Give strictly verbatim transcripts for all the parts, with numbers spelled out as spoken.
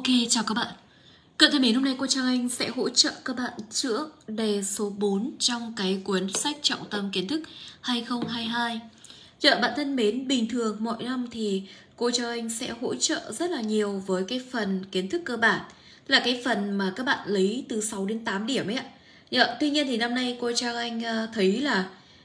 Ok, chào các bạn. Cận thân mến, hôm nay cô Trang Anh sẽ hỗ trợ các bạn chữa đề số bốn trong cái cuốn sách Trọng tâm Kiến thức hai không hai hai. Chợ bạn thân mến, bình thường mỗi năm thì cô Trang Anh sẽ hỗ trợ rất là nhiều với cái phần kiến thức cơ bản, là cái phần mà các bạn lấy từ sáu đến tám điểm ấy ạ. Nhờ, tuy nhiên thì năm nay cô Trang Anh thấy là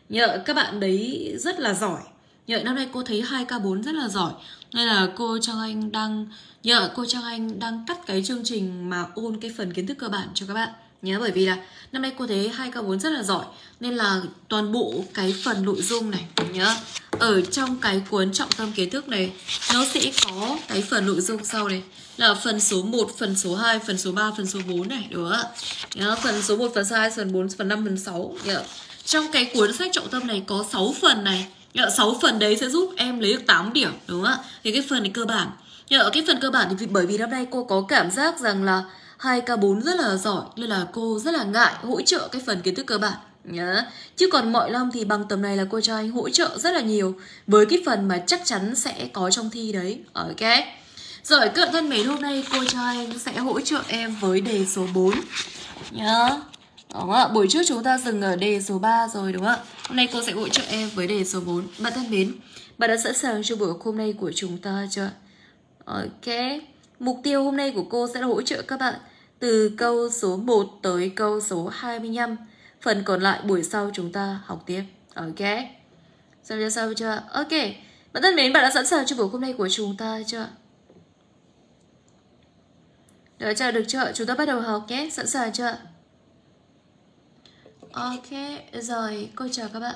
nhờ, các bạn đấy rất là giỏi. Nhờ, năm nay cô thấy hai K bốn rất là giỏi. Nên là cô Trang Anh đang nhờ cô Trang Anh đang cắt cái chương trình mà ôn cái phần kiến thức cơ bản cho các bạn nhé, bởi vì là năm nay cô thấy hai K bốn rất là giỏi nên là toàn bộ cái phần nội dung này nhá, ở trong cái cuốn Trọng tâm Kiến thức này nó sẽ có cái phần nội dung sau này là phần số một, phần số hai, phần số ba, phần số bốn này, đúng không ạ? Phần số một, phần số hai, phần bốn, phần năm, phần sáu nhá. Trong cái cuốn sách trọng tâm này có sáu phần này. Nhờ, sáu phần đấy sẽ giúp em lấy được tám điểm, đúng không ạ? Thì cái phần này cơ bản. Nhờ, cái phần cơ bản thì bởi vì năm nay cô có cảm giác rằng là hai K bốn rất là giỏi nên là cô rất là ngại hỗ trợ cái phần kiến thức cơ bản nhá. Chứ còn mọi năm thì bằng tầm này là cô cho anh hỗ trợ rất là nhiều với cái phần mà chắc chắn sẽ có trong thi đấy. Ok. Rồi, các bạn thân mến, hôm nay cô cho anh sẽ hỗ trợ em với đề số bốn nhá. Đúng ạ, buổi trước chúng ta dừng ở đề số ba rồi đúng không ạ? Hôm nay cô sẽ hỗ trợ em với đề số bốn. Bạn thân mến, bạn đã sẵn sàng cho buổi hôm nay của chúng ta chưa? Ok. Mục tiêu hôm nay của cô sẽ là hỗ trợ các bạn từ câu số một tới câu số hai mươi lăm. Phần còn lại buổi sau chúng ta học tiếp. Ok. Xong chưa, xong chưa? Ok. Bạn thân mến, bạn đã sẵn sàng cho buổi hôm nay của chúng ta chưa? Được chưa? Được chưa? Chúng ta bắt đầu học nhé. Sẵn sàng chưa? Ok, rồi, cô chào các bạn.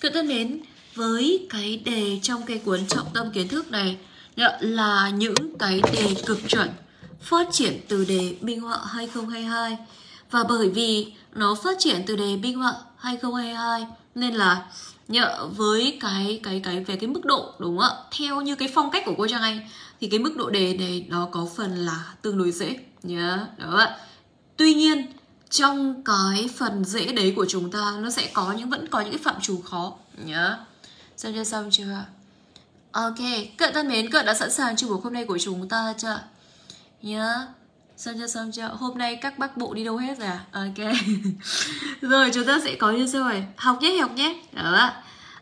Các bạn đến với cái đề trong cái cuốn Trọng tâm Kiến thức này là những cái đề cực chuẩn phát triển từ đề minh họa hai không hai hai. Và bởi vì nó phát triển từ đề minh họa hai không hai hai nên là nhờ với cái cái cái về cái mức độ, đúng không ạ? Theo như cái phong cách của cô Trang Anh thì cái mức độ đề này nó có phần là tương đối dễ nhá, đúng không ạ? Tuy nhiên trong cái phần dễ đấy của chúng ta nó sẽ có những vẫn có những cái phạm trù khó nhá. Xong chưa, xong chưa? Ok, các bạn thân mến, các bạn đã sẵn sàng cho buổi hôm nay của chúng ta chưa nhá? Xong chưa, xong chưa? Hôm nay các bác bộ đi đâu hết rồi à? Ok. Rồi, chúng ta sẽ có như sau này. Học nhé, học nhé. Đó.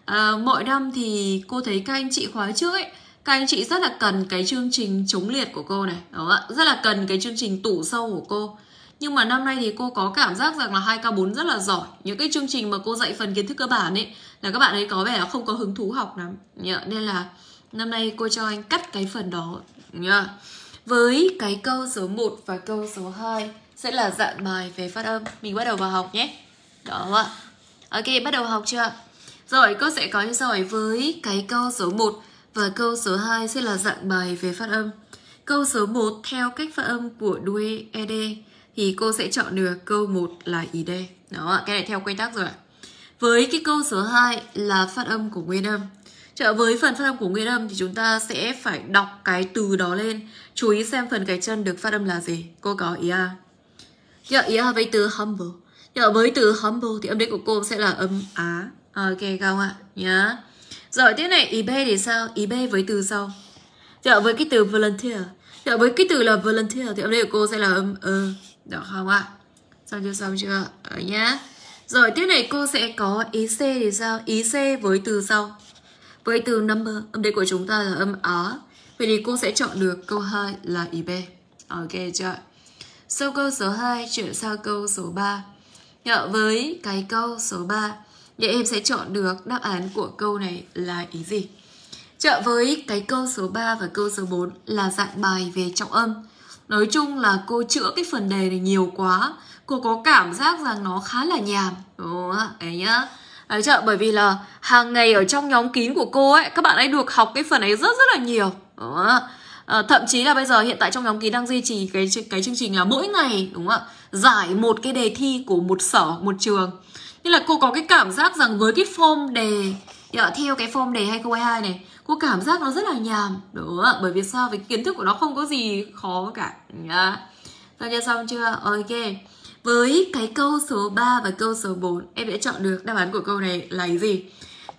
À, mỗi năm thì cô thấy các anh chị khóa trước ấy, các anh chị rất là cần cái chương trình chống liệt của cô này, đúng không ạ? Rất là cần cái chương trình tủ sâu của cô. Nhưng mà năm nay thì cô có cảm giác rằng là hai K bốn rất là giỏi. Những cái chương trình mà cô dạy phần kiến thức cơ bản ấy là các bạn ấy có vẻ là không có hứng thú học lắm. Nên là năm nay cô cho anh cắt cái phần đó. Với cái câu số một và câu số hai sẽ là dạng bài về phát âm. Mình bắt đầu vào học nhé. Đó ạ. Ok, bắt đầu học chưa? Rồi, cô sẽ có như sau. Với cái câu số một và câu số hai sẽ là dạng bài về phát âm. Câu số một theo cách phát âm của đuôi e đê thì cô sẽ chọn được câu một là i đê. Đó, cái này theo quy tắc rồi. Với cái câu số hai là phát âm của nguyên âm. Trở với phần phát âm của nguyên âm thì chúng ta sẽ phải đọc cái từ đó lên. Chú ý xem phần cái chân được phát âm là gì. Cô có ý a. Giờ ý a với từ humble. Giờ với từ humble thì âm đế của cô sẽ là âm á. Ok không ạ? Nhá. Rồi tiếp này, ý b thì sao? Ý b với từ sau. Giờ với cái từ volunteer. Giờ với cái từ là volunteer thì âm đế của cô sẽ là âm ơ. Được không ạ? Xong chưa, xong chưa? Ở nhá. Rồi tiếp này cô sẽ có ý C thì sao? Ý C với từ sau. Với từ number, âm đế của chúng ta là âm á. Vậy thì cô sẽ chọn được câu hai là ý B. Ok chưa? Sau câu số hai chuyển sang câu số ba. Nhờ với cái câu số ba thì em sẽ chọn được đáp án của câu này là ý gì? Chợ với cái câu số ba và câu số bốn là dạng bài về trọng âm. Nói chung là cô chữa cái phần đề này nhiều quá. Cô có cảm giác rằng nó khá là nhàm. Đúng không? Đấy nhá. Đấy chứ, bởi vì là hàng ngày ở trong nhóm kín của cô ấy, các bạn ấy được học cái phần ấy rất rất là nhiều. Đúng không? À, thậm chí là bây giờ hiện tại trong nhóm kín đang duy trì cái cái chương trình là mỗi ngày, đúng không ạ? Giải một cái đề thi của một sở, một trường. Nên là cô có cái cảm giác rằng với cái form đề theo cái form đề hai không hai hai này, cô cảm giác nó rất là nhàm. Đúng ạ, bởi vì sao? Vì kiến thức của nó không có gì khó cả. Xong chưa, xong chưa? Ok. Với cái câu số ba và câu số bốn, em đã chọn được đáp án của câu này là gì?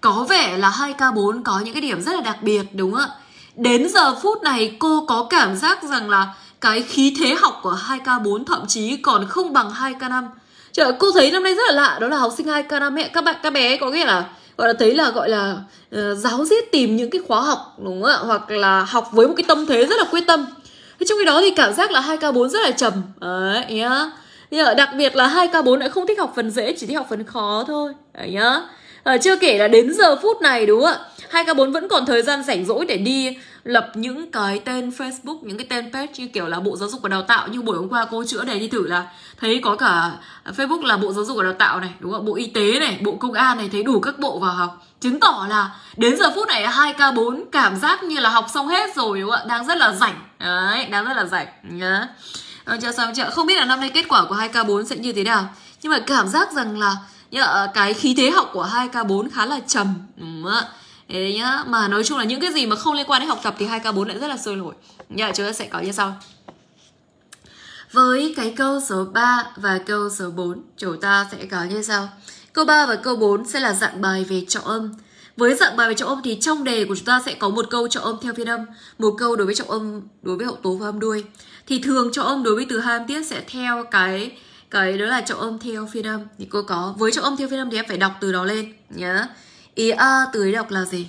Có vẻ là hai K bốn có những cái điểm rất là đặc biệt, đúng không ạ? Đến giờ phút này cô có cảm giác rằng là cái khí thế học của hai K bốn thậm chí còn không bằng hai K năm. Trời ơi, cô thấy năm nay rất là lạ, đó là học sinh hai K năm các bạn, các bé có nghĩa là gọi là thấy là gọi là uh, giáo diết tìm những cái khóa học, đúng không ạ? Hoặc là học với một cái tâm thế rất là quyết tâm. Trong khi đó thì cảm giác là hai K bốn rất là trầm. Đấy nhá. Yeah. Đặc biệt là hai K bốn lại không thích học phần dễ, chỉ thích học phần khó thôi. Đấy nhá. À, chưa kể là đến giờ phút này đúng không ạ, hai K bốn vẫn còn thời gian rảnh rỗi để đi lập những cái tên Facebook, những cái tên page như kiểu là Bộ Giáo dục và Đào tạo. Như buổi hôm qua cô chữa đề đi thử là thấy có cả Facebook là Bộ Giáo dục và Đào tạo này, đúng không? Bộ Y tế này, Bộ Công an này, thấy đủ các bộ vào học. Chứng tỏ là đến giờ phút này hai K bốn cảm giác như là học xong hết rồi, đúng không ạ? Đang rất là rảnh. Đấy, đang rất là rảnh nhá. Chưa xong chưa? Không biết là năm nay kết quả của hai K bốn sẽ như thế nào. Nhưng mà cảm giác rằng là nhá, cái khí thế học của hai K bốn khá là trầm, đúng không ạ? Đấy nhá, mà nói chung là những cái gì mà không liên quan đến học tập thì hai K bốn lại rất là sôi nổi. Nhá, chúng ta sẽ có như sau. Với cái câu số ba và câu số bốn, chúng ta sẽ có như sau. Câu ba và câu bốn sẽ là dạng bài về trọng âm. Với dạng bài về trọng âm thì trong đề của chúng ta sẽ có một câu trọng âm theo phiên âm, một câu đối với trọng âm đối với hậu tố và âm đuôi. Thì thường trọng âm đối với từ hai âm tiết sẽ theo cái cái đó là trọng âm theo phiên âm. Thì cô có với trọng âm theo phiên âm thì em phải đọc từ đó lên nhá. Ý a từ ấy đọc là gì?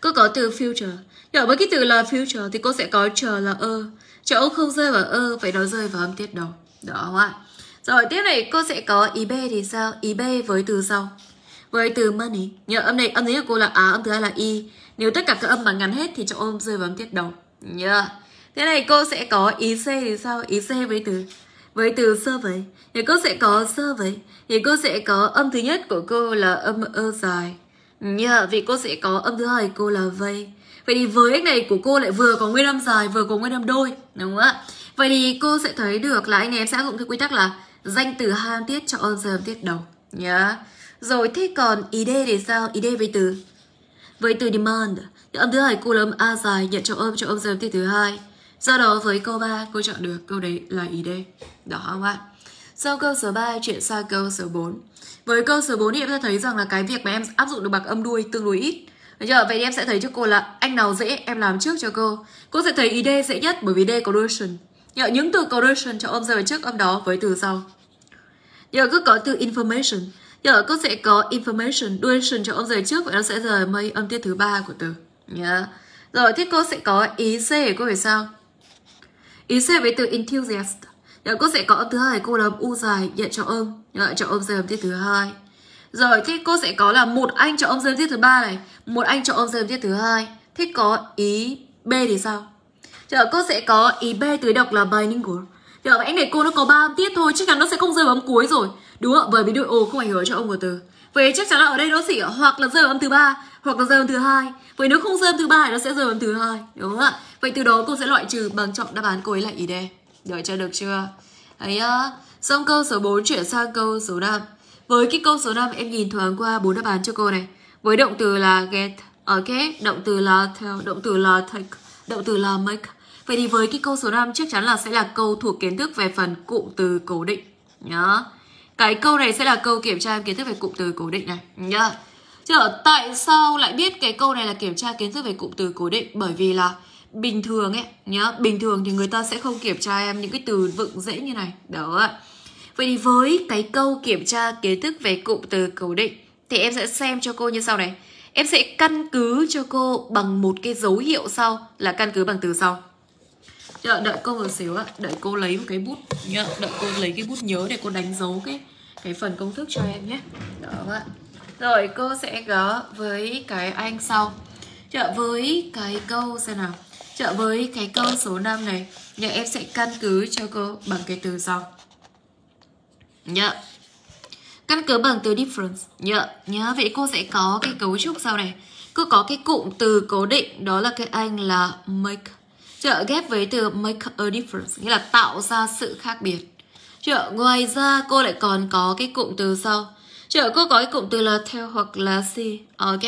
Cô có từ future. Nhỏ với cái từ là future thì cô sẽ có chờ là ơ. Chờ ông không rơi vào ơ, phải nó rơi vào âm tiết đầu. Đó không ạ? Rồi tiếp này cô sẽ có ý b thì sao? Ý b với từ sau. Với từ money. Nhớ âm này, âm này của cô là á, âm thứ hai là y. Nếu tất cả các âm mà ngắn hết thì trọng âm rơi vào âm tiết đầu. Nhớ. Thế này cô sẽ có ý c thì sao? Ý c với từ với từ survey. Thì cô sẽ có survey. Thì cô sẽ có âm thứ nhất của cô là âm ơ dài. Yeah, vì cô sẽ có âm thứ hai cô là vây. Vậy thì với anh này của cô lại vừa có nguyên âm dài vừa có nguyên âm đôi, đúng không ạ? Vậy thì cô sẽ thấy được là anh em sẽ áp dụng cái quy tắc là danh từ hai âm tiết cho âm giờ âm tiết đầu nhá. Yeah. Rồi thế còn ý đê thì sao? Ý đê với từ với từ demand. Âm thứ hai cô là âm a dài, nhận cho âm cho âm giờ âm tiết thứ hai. Do đó với câu ba cô chọn được câu đấy là ý đê. Đó không ạ? Sau câu số ba chuyển sang câu số bốn. Với câu số bốn thì em sẽ thấy rằng là cái việc mà em áp dụng được bằng âm đuôi tương đối ít. Được chưa? Vậy thì em sẽ thấy cho cô là anh nào dễ em làm trước cho cô. Cô sẽ thấy ý D dễ nhất bởi vì D có duration. Những từ có duration cho âm rơi vào trước âm đó với từ sau. Giờ cứ có từ information. Giờ cô sẽ có information, duration cho âm rơi trước và nó sẽ rời mây âm tiết thứ ba của từ. Yeah. Rồi thì cô sẽ có ý C của cô phải sao? Ý C với từ enthusiast. Rồi cô sẽ có âm thứ hai cô là âm u dài nhận cho âm, nhận cho âm rơi âm tiết thứ hai. Rồi thế cô sẽ có là một anh cho âm rơi âm tiết thứ ba này, một anh cho âm rơi âm tiết thứ hai. Thế có ý b thì sao? Rồi cô sẽ có ý b từ đọc là bilingual. Rồi anh này cô nó có ba âm tiết thôi, chắc chắn nó sẽ không rơi vào âm cuối rồi, đúng không? Bởi vì đôi ồ không ảnh hưởng cho âm của từ. Vậy chắc chắn là ở đây nó sẽ hoặc là rơi vào âm thứ ba hoặc là rơi vào âm thứ hai. Vậy nếu không rơi âm thứ ba thì nó sẽ rơi vào âm thứ hai, đúng không ạ? Vậy từ đó cô sẽ loại trừ bằng chọn đáp án cô ấy là ý d. Đợi cho được chưa? Đấy, xong câu số bốn chuyển sang câu số năm. Với cái câu số năm em nhìn thoáng qua bốn đáp án cho cô này. Với động từ là get, ok, động từ là tell, động từ là take, động từ là make. Vậy thì với cái câu số năm chắc chắn là sẽ là câu thuộc kiến thức về phần cụm từ cố định nhá. Cái câu này sẽ là câu kiểm tra kiến thức về cụm từ cố định này nhá. Chờ tại sao lại biết cái câu này là kiểm tra kiến thức về cụm từ cố định? Bởi vì là bình thường ấy nhá, bình thường thì người ta sẽ không kiểm tra em những cái từ vựng dễ như này đó ạ. Vậy thì với cái câu kiểm tra kiến thức về cụm từ cố định thì em sẽ xem cho cô như sau này. Em sẽ căn cứ cho cô bằng một cái dấu hiệu sau là căn cứ bằng từ sau. Đợi, đợi cô một xíu ạ, đợi cô lấy một cái bút nhá, đợi cô lấy cái bút nhớ để cô đánh dấu cái cái phần công thức cho em nhé. Đó ạ. Rồi cô sẽ có với cái anh sau. Chợ với cái câu xem nào. Chợ với cái câu số năm này, nhà em sẽ căn cứ cho cô bằng cái từ sau. Nhớ. Căn cứ bằng từ difference. Nhớ. Nhớ vậy cô sẽ có cái cấu trúc sau này. Cứ có cái cụm từ cố định đó là cái anh là make. Chợ ghép với từ make a difference nghĩa là tạo ra sự khác biệt. Chợ ngoài ra cô lại còn có cái cụm từ sau. Chợ cô có cái cụm từ là tell hoặc là see. Ok.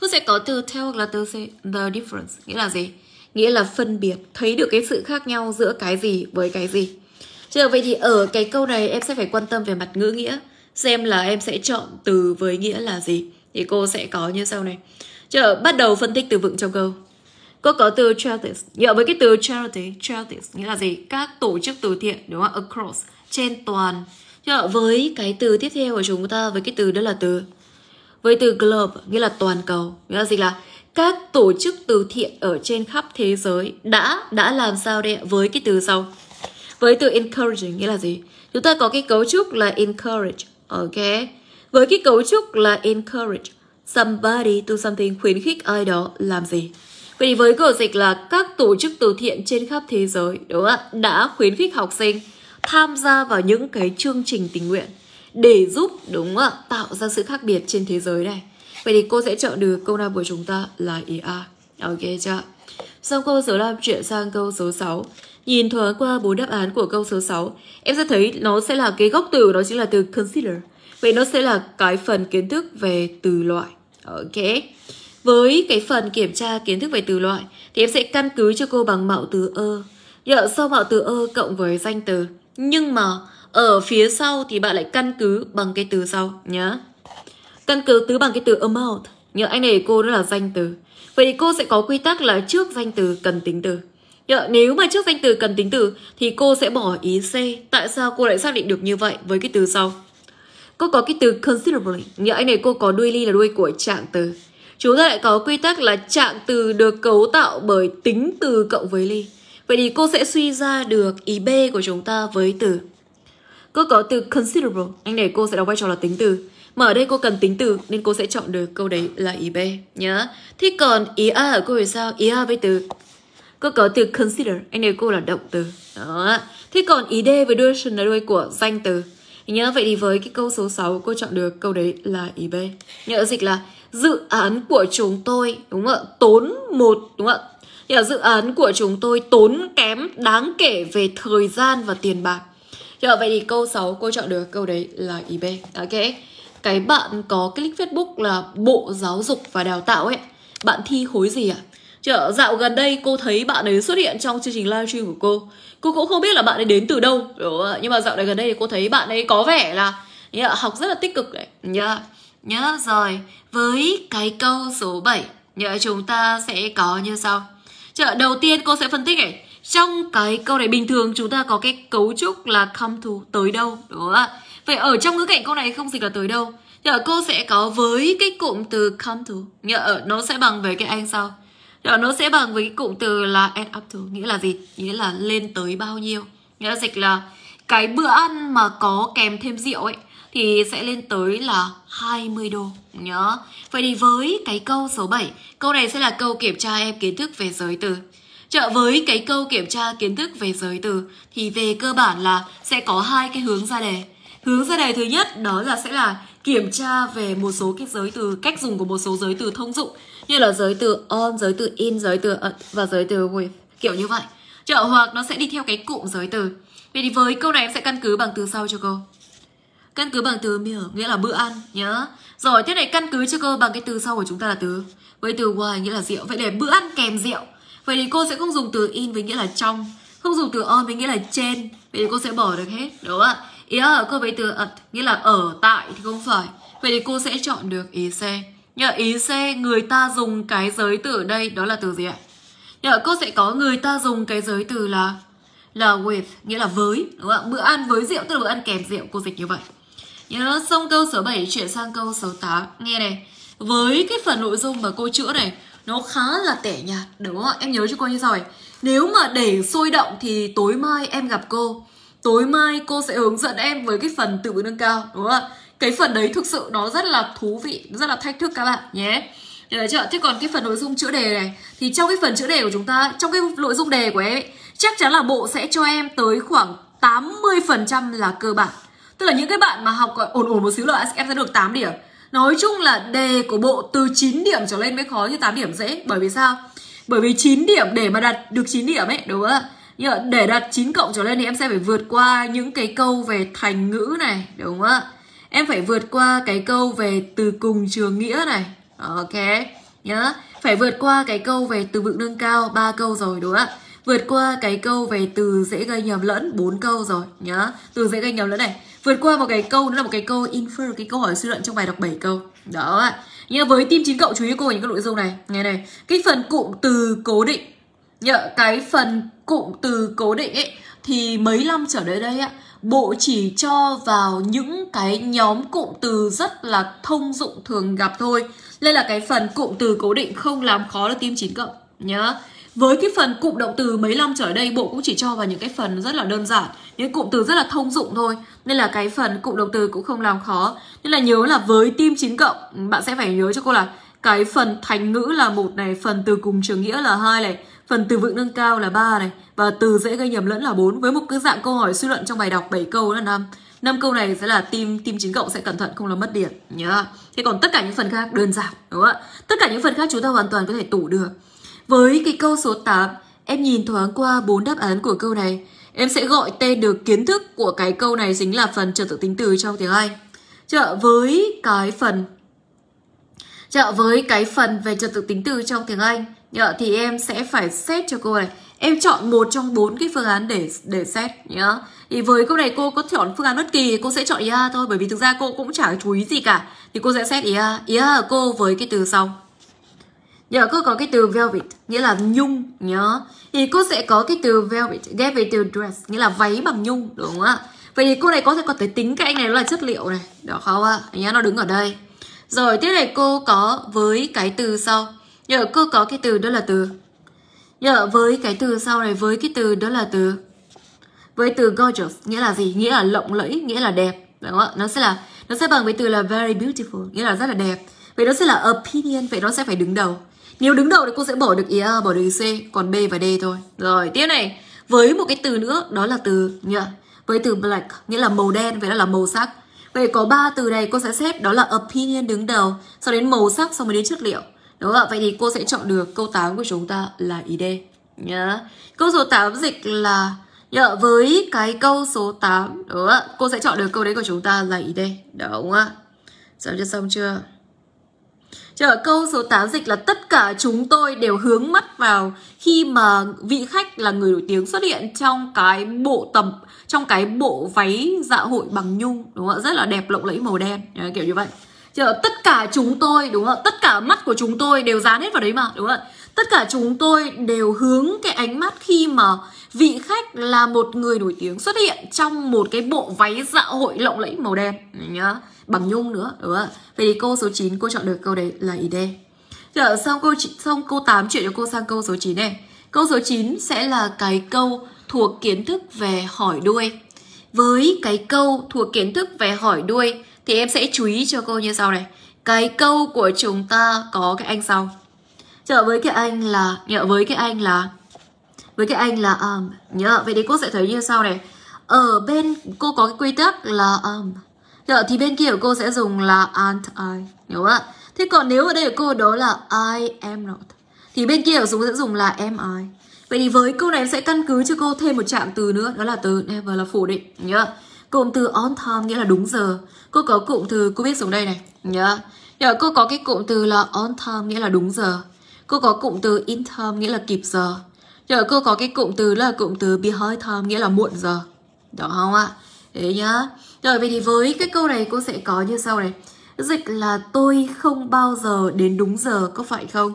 Cô sẽ có từ tell hoặc là từ see. The difference nghĩa là gì? Nghĩa là phân biệt, thấy được cái sự khác nhau giữa cái gì với cái gì. Chờ vậy thì ở cái câu này em sẽ phải quan tâm về mặt ngữ nghĩa, xem là em sẽ chọn từ với nghĩa là gì. Thì cô sẽ có như sau này. Chờ bắt đầu phân tích từ vựng trong câu. Cô có từ charities. Nhớ với cái từ charity, charities nghĩa là gì? Các tổ chức từ thiện, đúng không? Across, trên toàn. Nhớ với cái từ tiếp theo của chúng ta, với cái từ đó là từ với từ globe, nghĩa là toàn cầu. Nghĩa là gì? Là các tổ chức từ thiện ở trên khắp thế giới đã đã làm sao đây? Với cái từ sau, với từ encouraging nghĩa là gì? Chúng ta có cái cấu trúc là encourage, ok? Với cái cấu trúc là encourage somebody to something, khuyến khích ai đó làm gì? Vậy thì với câu dịch là các tổ chức từ thiện trên khắp thế giới, đúng không ạ, đã khuyến khích học sinh tham gia vào những cái chương trình tình nguyện để giúp, đúng không ạ, tạo ra sự khác biệt trên thế giới này. Vậy thì cô sẽ chọn được câu nào của chúng ta là ý A. Ok chưa? Xong câu số năm chuyển sang câu số sáu. Nhìn thoáng qua bốn đáp án của câu số sáu, em sẽ thấy nó sẽ là cái gốc từ, đó chính là từ consider. Vậy nó sẽ là cái phần kiến thức về từ loại. Ok. Với cái phần kiểm tra kiến thức về từ loại thì em sẽ căn cứ cho cô bằng mạo từ ơ. Giờ sau mạo từ ơ cộng với danh từ. Nhưng mà ở phía sau thì bạn lại căn cứ bằng cái từ sau nhá. Căn cứ tứ bằng cái từ amount. Nhớ anh này cô đó là danh từ. Vậy thì cô sẽ có quy tắc là trước danh từ cần tính từ. Nhớ nếu mà trước danh từ cần tính từ thì cô sẽ bỏ ý C. Tại sao cô lại xác định được như vậy với cái từ sau? Cô có cái từ considerably. Nhớ anh này cô có đuôi ly là đuôi của trạng từ. Chúng ta lại có quy tắc là trạng từ được cấu tạo bởi tính từ cộng với ly. Vậy thì cô sẽ suy ra được ý B của chúng ta với từ. Cô có từ considerable. Anh này cô sẽ đóng vai trò là tính từ. Mà ở đây cô cần tính từ nên cô sẽ chọn được câu đấy là ý B nhá. Thế còn ý A ở cô thì sao? Ý A với từ. Cô có từ consider, anh này cô là động từ. Đó. Thế còn ý D với duration là đuôi của danh từ. Nhớ vậy thì với cái câu số sáu cô chọn được câu đấy là ý B. Nhớ dịch là dự án của chúng tôi, đúng không ạ? Tốn một, đúng không ạ? Nhớ dự án của chúng tôi tốn kém đáng kể về thời gian và tiền bạc. Nhớ vậy thì câu sáu cô chọn được câu đấy là ý B. Ok. Cái bạn có click Facebook là Bộ Giáo dục và Đào tạo ấy, bạn thi khối gì ạ? Chợ dạo gần đây cô thấy bạn ấy xuất hiện trong chương trình live stream của cô. Cô cũng không biết là bạn ấy đến từ đâu. Đúng. Nhưng mà dạo này gần đây thì cô thấy bạn ấy có vẻ là học rất là tích cực đấy. Nhớ. Nhớ rồi. Với cái câu số bảy, nhớ chúng ta sẽ có như sau. Chợ đầu tiên cô sẽ phân tích ấy. Trong cái câu này bình thường chúng ta có cái cấu trúc là come to, tới đâu, đúng không ạ? Vậy ở trong ngữ cảnh câu này không dịch là tới đâu. Giờ cô sẽ có với cái cụm từ come to, nhờ nó sẽ bằng với cái anh sau. Giờ nó sẽ bằng với cái cụm từ là end up to, nghĩa là gì? Nghĩa là lên tới bao nhiêu. Nghĩa là dịch là cái bữa ăn mà có kèm thêm rượu ấy thì sẽ lên tới là hai mươi đô nhớ. Vậy thì với cái câu số bảy, câu này sẽ là câu kiểm tra em kiến thức về giới từ. Chợ với cái câu kiểm tra kiến thức về giới từ thì về cơ bản là sẽ có hai cái hướng ra đề. Hướng ra đề thứ nhất đó là sẽ là kiểm tra về một số cái giới từ, cách dùng của một số giới từ thông dụng như là giới từ on, giới từ in, giới từ at và giới từ with, kiểu như vậy. Chợ hoặc nó sẽ đi theo cái cụm giới từ. Vậy thì với câu này em sẽ căn cứ bằng từ sau cho cô. Căn cứ bằng từ meal nghĩa là bữa ăn nhớ. Rồi tiếp này căn cứ cho cô bằng cái từ sau của chúng ta là từ với từ wine nghĩa là rượu. Vậy để bữa ăn kèm rượu. Vậy thì cô sẽ không dùng từ in với nghĩa là trong, không dùng từ on với nghĩa là trên. Vậy thì cô sẽ bỏ được hết, đúng không ạ? Ý ở cô với từ at nghĩa là ở tại thì không phải. Vậy thì cô sẽ chọn được ý C. Nhờ ý C người ta dùng cái giới từ ở đây đó là từ gì ạ? Nhờ cô sẽ có người ta dùng cái giới từ là là with nghĩa là với, đúng không ạ? Bữa ăn với rượu tức là bữa ăn kèm rượu, cô dịch như vậy. Nhớ xong câu số bảy chuyển sang câu số tám. Nghe này, với cái phần nội dung mà cô chữa này nó khá là tẻ nhạt, đúng không? Em nhớ cho cô như rồi. Nếu mà để sôi động thì tối mai em gặp cô. Tối mai cô sẽ hướng dẫn em với cái phần tự nâng cao, đúng không? Cái phần đấy thực sự nó rất là thú vị, rất là thách thức các bạn nhé. Được chưa? Thế còn cái phần nội dung chữa đề này thì trong cái phần chữa đề của chúng ta, trong cái nội dung đề của em ấy, chắc chắn là bộ sẽ cho em tới khoảng tám mươi phần trăm là cơ bản. Tức là những cái bạn mà học ổn ổn một xíu là em sẽ được tám điểm. Nói chung là đề của bộ từ chín điểm trở lên mới khó, như tám điểm dễ. Bởi vì sao? Bởi vì chín điểm, để mà đạt được chín điểm ấy, đúng không? Nhưng mà để đạt chín cộng trở lên thì em sẽ phải vượt qua những cái câu về thành ngữ này, đúng không? Em phải vượt qua cái câu về từ cùng trường nghĩa này. Ok nhá. Phải vượt qua cái câu về từ vựng nâng cao ba câu rồi, đúng không? Vượt qua cái câu về từ dễ gây nhầm lẫn bốn câu rồi nhá. Từ dễ gây nhầm lẫn này. Vượt qua một cái câu, đó là một cái câu infer, cái câu hỏi suy luận trong bài đọc bảy câu. Đó ạ. Nhớ với team chín cậu chú ý cô những cái nội dung này. Nghe này, cái phần cụm từ cố định, nhớ cái phần cụm từ cố định ấy thì mấy năm trở đến đây á, bộ chỉ cho vào những cái nhóm cụm từ rất là thông dụng thường gặp thôi. Nên là cái phần cụm từ cố định không làm khó được team chín cộng nhá. Với cái phần cụm động từ mấy năm trở đây, bộ cũng chỉ cho vào những cái phần rất là đơn giản, những cụm từ rất là thông dụng thôi. Nên là cái phần cụm động từ cũng không làm khó. Nên là nhớ là với team chín cộng, bạn sẽ phải nhớ cho cô là cái phần thành ngữ là một này, phần từ cùng trường nghĩa là hai này, phần từ vựng nâng cao là ba này, và từ dễ gây nhầm lẫn là bốn. Với một cái dạng câu hỏi suy luận trong bài đọc bảy câu là năm. năm câu này sẽ là team team chín cộng sẽ cẩn thận không là mất điểm nhá. Thế còn tất cả những phần khác đơn giản, đúng không ạ? Tất cả những phần khác chúng ta hoàn toàn có thể tủ được. Với cái câu số tám, em nhìn thoáng qua bốn đáp án của câu này. Em sẽ gọi tên được kiến thức của cái câu này chính là phần trật tự tính từ trong tiếng Anh. Chợ với cái phần Chợ với cái phần về trật tự tính từ trong tiếng Anh thì em sẽ phải xét cho cô này. Em chọn một trong bốn cái phương án để để xét nhá. Thì với câu này cô có chọn phương án bất kỳ, cô sẽ chọn ý A thôi, bởi vì thực ra cô cũng chả chú ý gì cả. Thì cô sẽ xét ý A. Ý A của cô với cái từ sau. Nhớ cô có cái từ velvet, nghĩa là nhung nhớ. Thì cô sẽ có cái từ velvet ghép về từ dress, nghĩa là váy bằng nhung, đúng không ạ? Vậy thì cô này có thể có thể tính cái anh này nó là chất liệu này, được không ạ? Nhớ nó đứng ở đây. Rồi tiếp này cô có với cái từ sau. Nhớ cô có cái từ đó là từ. Nhớ với cái từ sau này, với cái từ đó là từ. Với từ gorgeous nghĩa là gì? Nghĩa là lộng lẫy, nghĩa là đẹp, đúng không ạ? Nó sẽ là nó sẽ bằng với từ là very beautiful, nghĩa là rất là đẹp. Vậy nó sẽ là opinion, vậy nó sẽ phải đứng đầu. Nếu đứng đầu thì cô sẽ bỏ được ý A, bỏ được ý C, còn B và D thôi. Rồi, tiếp này, với một cái từ nữa, đó là từ nhá. Với từ black, nghĩa là màu đen, vậy đó là màu sắc. Vậy có ba từ này cô sẽ xếp, đó là opinion đứng đầu, sau đến màu sắc, sau mới đến chất liệu. Đúng không ạ? Vậy thì cô sẽ chọn được câu tám của chúng ta là ý D nhá. Câu số tám dịch là nhá, với cái câu số tám, đúng không ạ? Cô sẽ chọn được câu đấy của chúng ta là ý D, đúng không ạ? Xong chưa xong chưa? Chờ câu số tám dịch là tất cả chúng tôi đều hướng mắt vào khi mà vị khách là người nổi tiếng xuất hiện trong cái bộ tầm, trong cái bộ váy dạ hội bằng nhung, đúng không ạ? Rất là đẹp, lộng lẫy, màu đen, đấy, kiểu như vậy. Chờ tất cả chúng tôi, đúng không ạ? Tất cả mắt của chúng tôi đều dán hết vào đấy mà, đúng không ạ? Tất cả chúng tôi đều hướng cái ánh mắt khi mà vị khách là một người nổi tiếng xuất hiện trong một cái bộ váy dạ hội lộng lẫy màu đen nhá, bằng nhung nữa, đúng không? Vậy thì câu số chín cô chọn được câu đấy là ý D. Rồi xong câu xong câu tám chuyển cho cô sang câu số chín này. Câu số chín sẽ là cái câu thuộc kiến thức về hỏi đuôi. Với cái câu thuộc kiến thức về hỏi đuôi thì em sẽ chú ý cho cô như sau này. Cái câu của chúng ta có cái anh sau. Chợ với cái anh là nhớ với cái anh là với cái anh là um, nhớ. Vậy thì cô sẽ thấy như sau này. Ở bên cô có cái quy tắc là um. Nhớ, thì bên kia của cô sẽ dùng là aren't I, nhớ ạ. Thế còn nếu ở đây của cô đó là I am not thì bên kia của chúng sẽ dùng là am I. Vậy thì với câu này em sẽ căn cứ cho cô thêm một trạm từ nữa, đó là từ never là phủ định nhớ. Cụm từ on time nghĩa là đúng giờ. Cô có cụm từ cô biết dùng đây này nhớ. Nhớ cô có cái cụm từ là on time nghĩa là đúng giờ. Cô có cụm từ in time nghĩa là kịp giờ. Rồi cô có cái cụm từ là cụm từ behind time nghĩa là muộn giờ. Đó không ạ? Thế nhá. Rồi vậy thì với cái câu này cô sẽ có như sau này. Dịch là tôi không bao giờ đến đúng giờ, có phải không?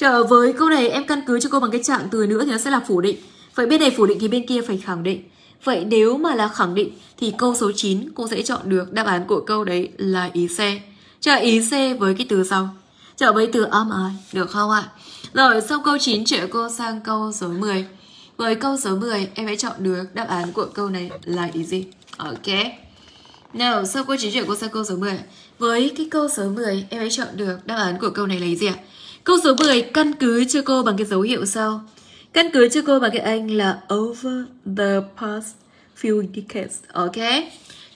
Rồi với câu này em căn cứ cho cô bằng cái trạng từ nữa thì nó sẽ là phủ định. Vậy bên này phủ định thì bên kia phải khẳng định. Vậy nếu mà là khẳng định thì câu số chín cô sẽ chọn được đáp án của câu đấy là ý C. Chờ ý C với cái từ sau. Trở với từ am I, được không ạ? Rồi xong câu chín chuyển cô sang câu số mười. Với câu số mười em hãy chọn được đáp án của câu này là ý gì? Ok. Nào, sau câu chín chuyển cô sang câu số mười. Với cái câu số mười em hãy chọn được đáp án của câu này là ý gì ạ? Câu số mười căn cứ cho cô bằng cái dấu hiệu sau. Căn cứ cho cô bằng cái anh là over the past few decades. Ok.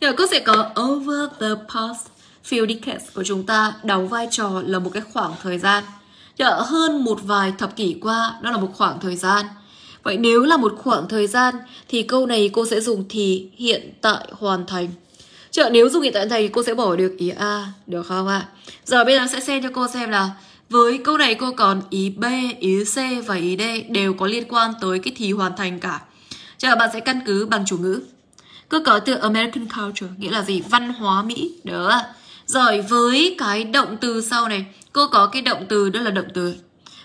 Rồi cô sẽ có over the past few decades của chúng ta đóng vai trò là một cái khoảng thời gian. Nhờ hơn một vài thập kỷ qua, nó là một khoảng thời gian. Vậy nếu là một khoảng thời gian thì câu này cô sẽ dùng thì hiện tại hoàn thành. Chợ nếu dùng hiện tại hoàn thành thì cô sẽ bỏ được ý A, được không ạ? Giờ bây giờ sẽ xem cho cô xem là với câu này cô còn ý B, ý C và ý D đều có liên quan tới cái thì hoàn thành cả. Chợ bạn sẽ căn cứ bằng chủ ngữ. Cô có từ American culture nghĩa là gì? Văn hóa Mỹ, được ạ. Rồi với cái động từ sau này, cô có cái động từ đó là động từ.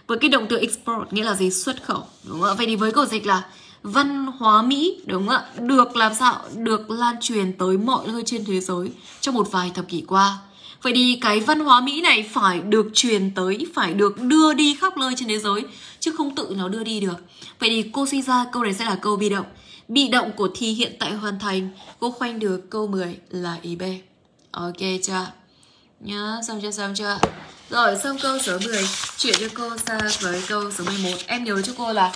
Với cái động từ export nghĩa là gì? Xuất khẩu, đúng không ạ? Vậy thì với câu dịch là văn hóa Mỹ, đúng không ạ? Được làm sao? Được lan truyền tới mọi nơi trên thế giới trong một vài thập kỷ qua. Vậy thì cái văn hóa Mỹ này phải được truyền tới, phải được đưa đi khắp nơi trên thế giới, chứ không tự nó đưa đi được. Vậy thì cô suy ra câu này sẽ là câu bị động. Bị động của thì hiện tại hoàn thành. Cô khoanh được câu mười là ý B. Ok chưa? Nhá, xong chưa, xong chưa? Rồi, xong câu số mười. Chuyển cho cô ra với câu số mười một. Em nhớ cho cô là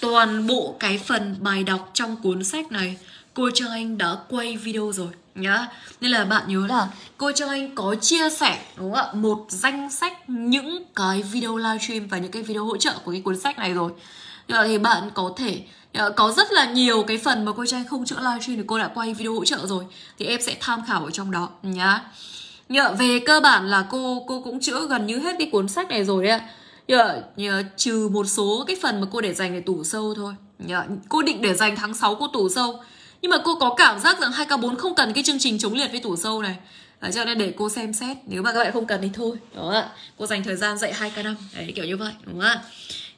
toàn bộ cái phần bài đọc trong cuốn sách này cô Trang Anh đã quay video rồi nhá. Nên là bạn nhớ là cô Trang Anh có chia sẻ, đúng không ạ, một danh sách những cái video livestream và những cái video hỗ trợ của cái cuốn sách này rồi. Thì bạn có thể có rất là nhiều cái phần mà cô Trang Anh không chữa livestream thì cô đã quay video hỗ trợ rồi, thì em sẽ tham khảo ở trong đó nhá. Nhờ về cơ bản là cô cô cũng chữa gần như hết cái cuốn sách này rồi đấy ạ. Nhờ, nhờ, trừ một số cái phần mà cô để dành để tủ sâu thôi. Nhờ, cô định để dành tháng sáu cô tủ sâu, nhưng mà cô có cảm giác rằng hai K bốn không cần cái chương trình chống liệt với tủ sâu này. Đấy, cho nên để cô xem xét, nếu mà các bạn không cần thì thôi. Đó ạ, cô dành thời gian dạy hai K năm. Đấy, kiểu như vậy, đúng không ạ?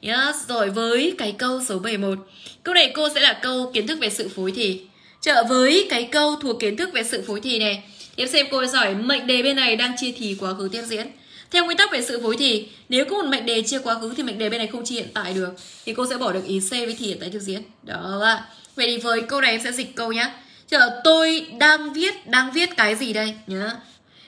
Yes, rồi với cái câu số bảy mươi mốt. Câu này cô sẽ là câu kiến thức về sự phối thì. Trở với cái câu thuộc kiến thức về sự phối thì này, em xem cô giỏi mệnh đề bên này đang chia thì quá khứ tiếp diễn. Theo nguyên tắc về sự phối thì, nếu có một mệnh đề chia quá khứ thì mệnh đề bên này không chia hiện tại được, thì cô sẽ bỏ được ý C với thì hiện tại tiếp diễn. Đó ạ. Vậy thì với câu này em sẽ dịch câu nhá. Chờ tôi đang viết, đang viết cái gì đây nhá.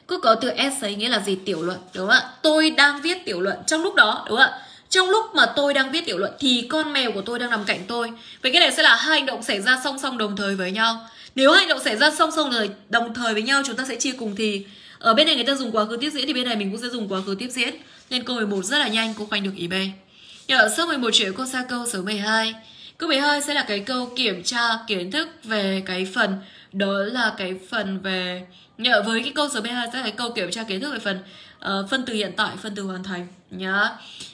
Cô có từ essay nghĩa là gì? Tiểu luận, đúng không ạ? Tôi đang viết tiểu luận trong lúc đó, đúng không ạ? Trong lúc mà tôi đang viết tiểu luận thì con mèo của tôi đang nằm cạnh tôi. Vậy cái này sẽ là hai hành động xảy ra song song đồng thời với nhau. Nếu hành động xảy ra song song rồi đồng thời với nhau, chúng ta sẽ chia cùng thì. Ở bên này người ta dùng quá khứ tiếp diễn thì bên này mình cũng sẽ dùng quá khứ tiếp diễn. Nên câu mười một rất là nhanh, cô khoanh được ý B. Ở số mười một chuyển cô sang câu số mười hai. Câu mười hai sẽ là cái câu kiểm tra kiến thức về cái phần, đó là cái phần về... Nhờ với cái câu số mười hai sẽ là cái câu kiểm tra kiến thức về phần uh, phân từ hiện tại, phân từ hoàn thành nhá.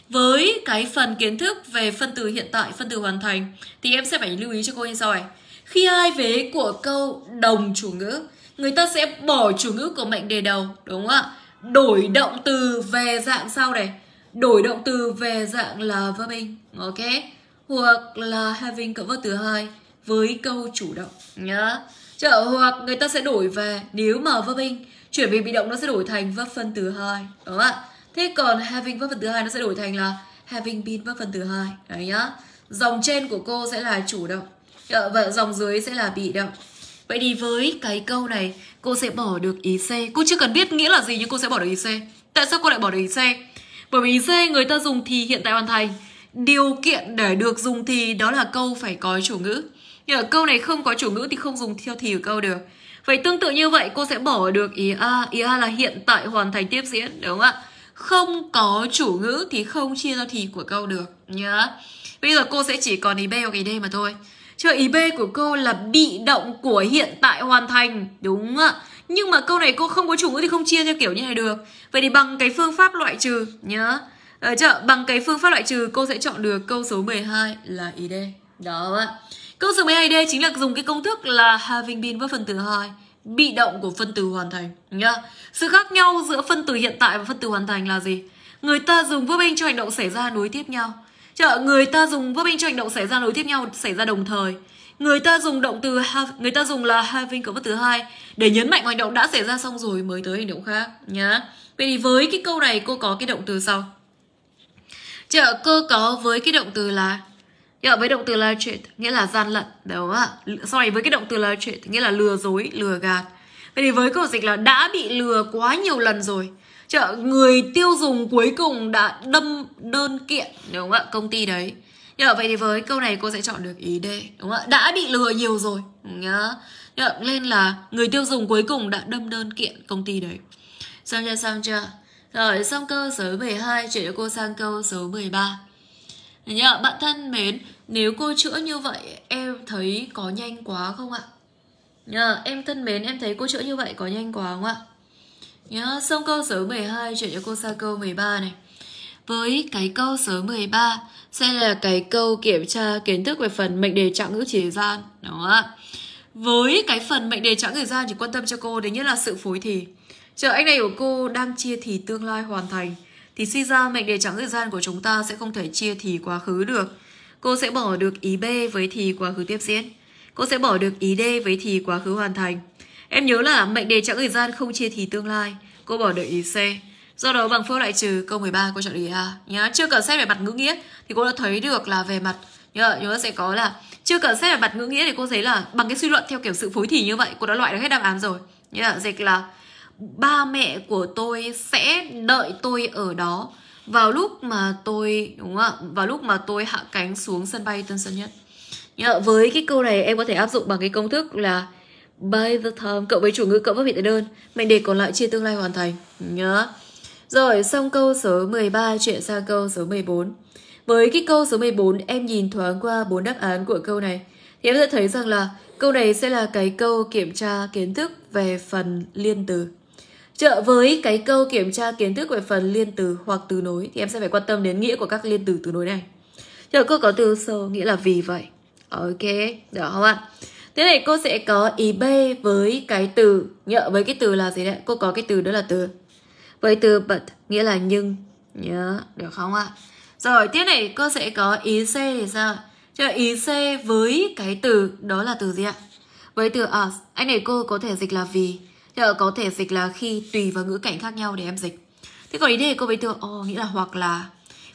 Với cái phần kiến thức về phân từ hiện tại, phân từ hoàn thành thì em sẽ phải lưu ý cho cô như sau này. Khi hai vế của câu đồng chủ ngữ, người ta sẽ bỏ chủ ngữ của mệnh đề đầu, đúng không ạ? Đổi động từ về dạng sau này, đổi động từ về dạng là verbing, ok, hoặc là having cộng với từ hai với câu chủ động nhá. Chợ hoặc người ta sẽ đổi về, nếu mà verbing chuyển về bị động nó sẽ đổi thành verb phân từ hai, đúng không ạ? Thế còn having verb phân từ hai nó sẽ đổi thành là having been verb phân từ hai, đấy nhá. Dòng trên của cô sẽ là chủ động, và dòng dưới sẽ là bị động. Vậy thì với cái câu này cô sẽ bỏ được ý C. Cô chưa cần biết nghĩa là gì nhưng cô sẽ bỏ được ý C. Tại sao cô lại bỏ được ý C? Bởi vì ý C người ta dùng thì hiện tại hoàn thành. Điều kiện để được dùng thì đó là câu phải có chủ ngữ. Nhưng ở câu này không có chủ ngữ thì không dùng theo thì của câu được. Vậy tương tự như vậy cô sẽ bỏ được ý A. Ý A là hiện tại hoàn thành tiếp diễn, đúng không ạ? Không có chủ ngữ thì không chia theo thì của câu được nhá. Bây giờ cô sẽ chỉ còn ý B hoặc ý D mà thôi. Chứ ý B của cô là bị động của hiện tại hoàn thành, đúng ạ. Nhưng mà câu này cô không có chủ ngữ thì không chia theo kiểu như này được. Vậy thì bằng cái phương pháp loại trừ nhá. Ờ, chợ, bằng cái phương pháp loại trừ cô sẽ chọn được câu số mười hai là ý D. Đó ạ. Câu số mười hai D chính là dùng cái công thức là having been với phân từ hai, bị động của phân từ hoàn thành nhá. Sự khác nhau giữa phân từ hiện tại và phân từ hoàn thành là gì? Người ta dùng verbing cho hành động xảy ra nối tiếp nhau. Chợ, người ta dùng verbing cho hành động xảy ra nối tiếp nhau, xảy ra đồng thời. Người ta dùng động từ have, người ta dùng là having cộng với từ hai để nhấn mạnh hành động đã xảy ra xong rồi mới tới hành động khác nhá. Vậy thì với cái câu này cô có cái động từ sau. Chợ, cô có với cái động từ là Chợ, với động từ là trick nghĩa là gian lận, đúng không ạ? Sorry, với cái động từ là trick nghĩa là lừa dối, lừa gạt. Vậy thì với câu dịch là đã bị lừa quá nhiều lần rồi. Chợ, người tiêu dùng cuối cùng đã đâm đơn kiện, đúng không ạ, công ty đấy. Nhờ, vậy thì với câu này cô sẽ chọn được ý D, đúng không ạ? Đã bị lừa nhiều rồi nhá. Nhờ, nên là người tiêu dùng cuối cùng đã đâm đơn kiện công ty đấy. Xong chưa, xong chưa? Rồi, xong câu số mười hai, chuyển cho cô sang câu số mười ba. Nhờ, bạn thân mến, nếu cô chữa như vậy em thấy có nhanh quá không ạ? Nhờ, em thân mến, em thấy cô chữa như vậy có nhanh quá không ạ? Nhá, xong câu số mười hai, chuyển cho cô sang câu mười ba này. Với cái câu số mười ba sẽ là cái câu kiểm tra kiến thức về phần mệnh đề trạng ngữ chỉ thời gian, đúng không ạ? Với cái phần mệnh đề trạng ngữ thời gian chỉ quan tâm cho cô đấy, nhất là sự phối thì. Chờ anh này của cô đang chia thì tương lai hoàn thành, thì suy ra mệnh đề trắng thời gian của chúng ta sẽ không thể chia thì quá khứ được. Cô sẽ bỏ được ý B với thì quá khứ tiếp diễn. Cô sẽ bỏ được ý D với thì quá khứ hoàn thành. Em nhớ là mệnh đề trắng thời gian không chia thì tương lai. Cô bỏ được ý C. Do đó bằng phương loại trừ câu mười ba cô chọn ý A nhá. Chưa cần xét về mặt ngữ nghĩa thì cô đã thấy được là về mặt nhớ, nhớ sẽ có là chưa cần xét về mặt ngữ nghĩa thì cô thấy là bằng cái suy luận theo kiểu sự phối thì như vậy cô đã loại được hết đáp án rồi. Như là dịch là ba mẹ của tôi sẽ đợi tôi ở đó vào lúc mà tôi đúng không ạ? Vào lúc mà tôi hạ cánh xuống sân bay Tân Sơn Nhất. Nhớ, với cái câu này em có thể áp dụng bằng cái công thức là by the time cộng với chủ ngữ cộng với vị tại đơn, mệnh đề còn lại chia tương lai hoàn thành nhớ. Rồi xong câu số mười ba, chuyện sang câu số mười bốn. Với cái câu số mười bốn, em nhìn thoáng qua bốn đáp án của câu này thì em sẽ thấy rằng là câu này sẽ là cái câu kiểm tra kiến thức về phần liên từ. Trợ với cái câu kiểm tra kiến thức về phần liên từ hoặc từ nối thì em sẽ phải quan tâm đến nghĩa của các liên từ từ nối này. Trợ cô có từ so nghĩa là vì vậy. Ok, được không ạ? Thế này cô sẽ có ý B với cái từ, nhớ với cái từ là gì đấy? Cô có cái từ đó là từ. Với từ but nghĩa là nhưng nhớ, được không ạ? Rồi tiếp này cô sẽ có ý C thì sao? Chứ ý C với cái từ đó là từ gì ạ? Với từ as. Anh này cô có thể dịch là vì, chứ có thể dịch là khi, tùy vào ngữ cảnh khác nhau để em dịch. Thế còn ý đề cô với từ o nghĩa là hoặc là.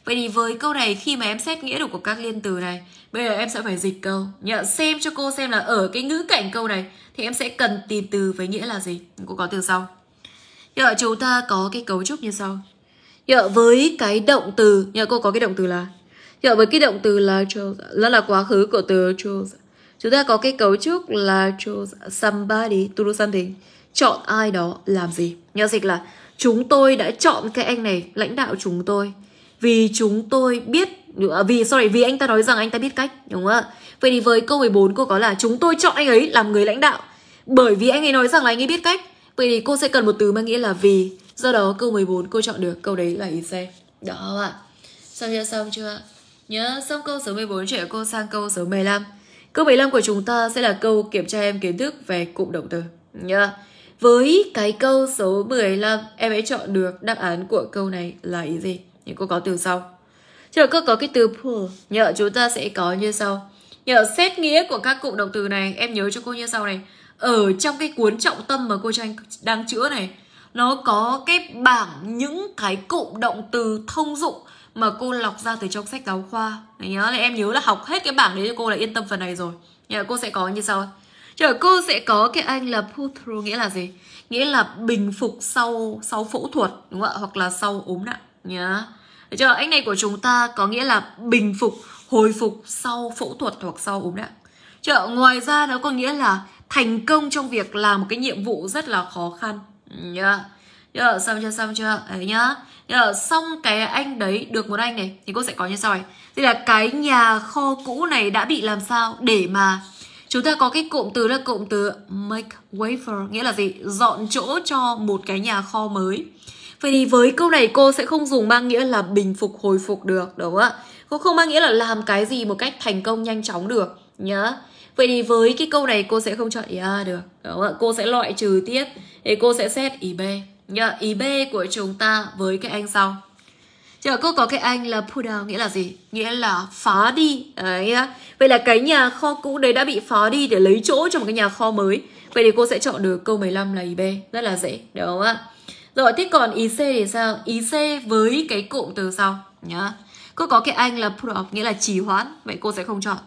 Vậy thì với câu này khi mà em xét nghĩa được của các liên từ này, bây giờ em sẽ phải dịch câu. Nhớ xem cho cô xem là ở cái ngữ cảnh câu này thì em sẽ cần tìm từ với nghĩa là gì? Cô có từ sau. Nhờ chúng ta có cái cấu trúc như sau. Nhờ với cái động từ, nhờ cô có cái động từ là. Nhờ với cái động từ là chose, nó là quá khứ của từ chose. Chúng ta có cái cấu trúc là chose somebody to do something. Chọn ai đó làm gì. Nhờ dịch là chúng tôi đã chọn cái anh này lãnh đạo chúng tôi. Vì chúng tôi biết, vì sorry, vì anh ta nói rằng anh ta biết cách, đúng không ạ? Vậy thì với câu mười bốn cô có là chúng tôi chọn anh ấy làm người lãnh đạo. Bởi vì anh ấy nói rằng là anh ấy biết cách. Vậy thì cô sẽ cần một từ mang nghĩa là vì. Do đó câu mười bốn cô chọn được câu đấy là ý C. Đó ạ. Xong chưa? Xong chưa? Nhớ xong câu số mười bốn chuyển cô sang câu số mười lăm. Câu mười lăm của chúng ta sẽ là câu kiểm tra em kiến thức về cụm động từ. Nhớ. Với cái câu số mười lăm em hãy chọn được đáp án của câu này là ý gì? Thì cô có từ sau. Chờ cô có cái từ poor. Nhớ chúng ta sẽ có như sau. Nhớ xét nghĩa của các cụm động từ này em nhớ cho cô như sau này. Ở trong cái cuốn trọng tâm mà cô Trang đang chữa này, nó có cái bảng những cái cụm động từ thông dụng mà cô lọc ra từ trong sách giáo khoa. Đấy nhớ, em nhớ là học hết cái bảng đấy cho cô là yên tâm phần này rồi. Nhờ cô sẽ có như sau. Chờ cô sẽ có cái anh là put through nghĩa là gì? Nghĩa là bình phục sau sau phẫu thuật, đúng không ạ? Hoặc là sau ốm nặng nhá. Chờ anh này của chúng ta có nghĩa là bình phục, hồi phục sau phẫu thuật hoặc sau ốm nặng. Chờ ngoài ra nó có nghĩa là thành công trong việc làm một cái nhiệm vụ rất là khó khăn nhá. Yeah. Xong chưa? Xong chưa? Đấy nhá. Yeah. Xong cái anh đấy được một anh này thì cô sẽ có như sau này. Thì là cái nhà kho cũ này đã bị làm sao để mà chúng ta có cái cụm từ là cụm từ make way for nghĩa là gì? Dọn chỗ cho một cái nhà kho mới. Vậy thì với câu này cô sẽ không dùng mang nghĩa là bình phục hồi phục được, đúng không ạ? Cô không mang nghĩa là làm cái gì một cách thành công nhanh chóng được nhá. Vậy thì với cái câu này cô sẽ không chọn ý A được, đúng không ạ? Cô sẽ loại trừ tiếp. Thì cô sẽ xét ý B. Nhờ ý B của chúng ta với cái anh sau. Chờ cô có cái anh là put down nghĩa là gì? Nghĩa là phá đi. Đấy. Vậy là cái nhà kho cũ đấy đã bị phá đi để lấy chỗ cho một cái nhà kho mới. Vậy thì cô sẽ chọn được câu mười lăm là ý B. Rất là dễ, đúng không ạ? Rồi thế còn ý C thì sao? Ý C với cái cụm từ sau nhá. Cô có cái anh là put off nghĩa là trì hoãn. Vậy cô sẽ không chọn.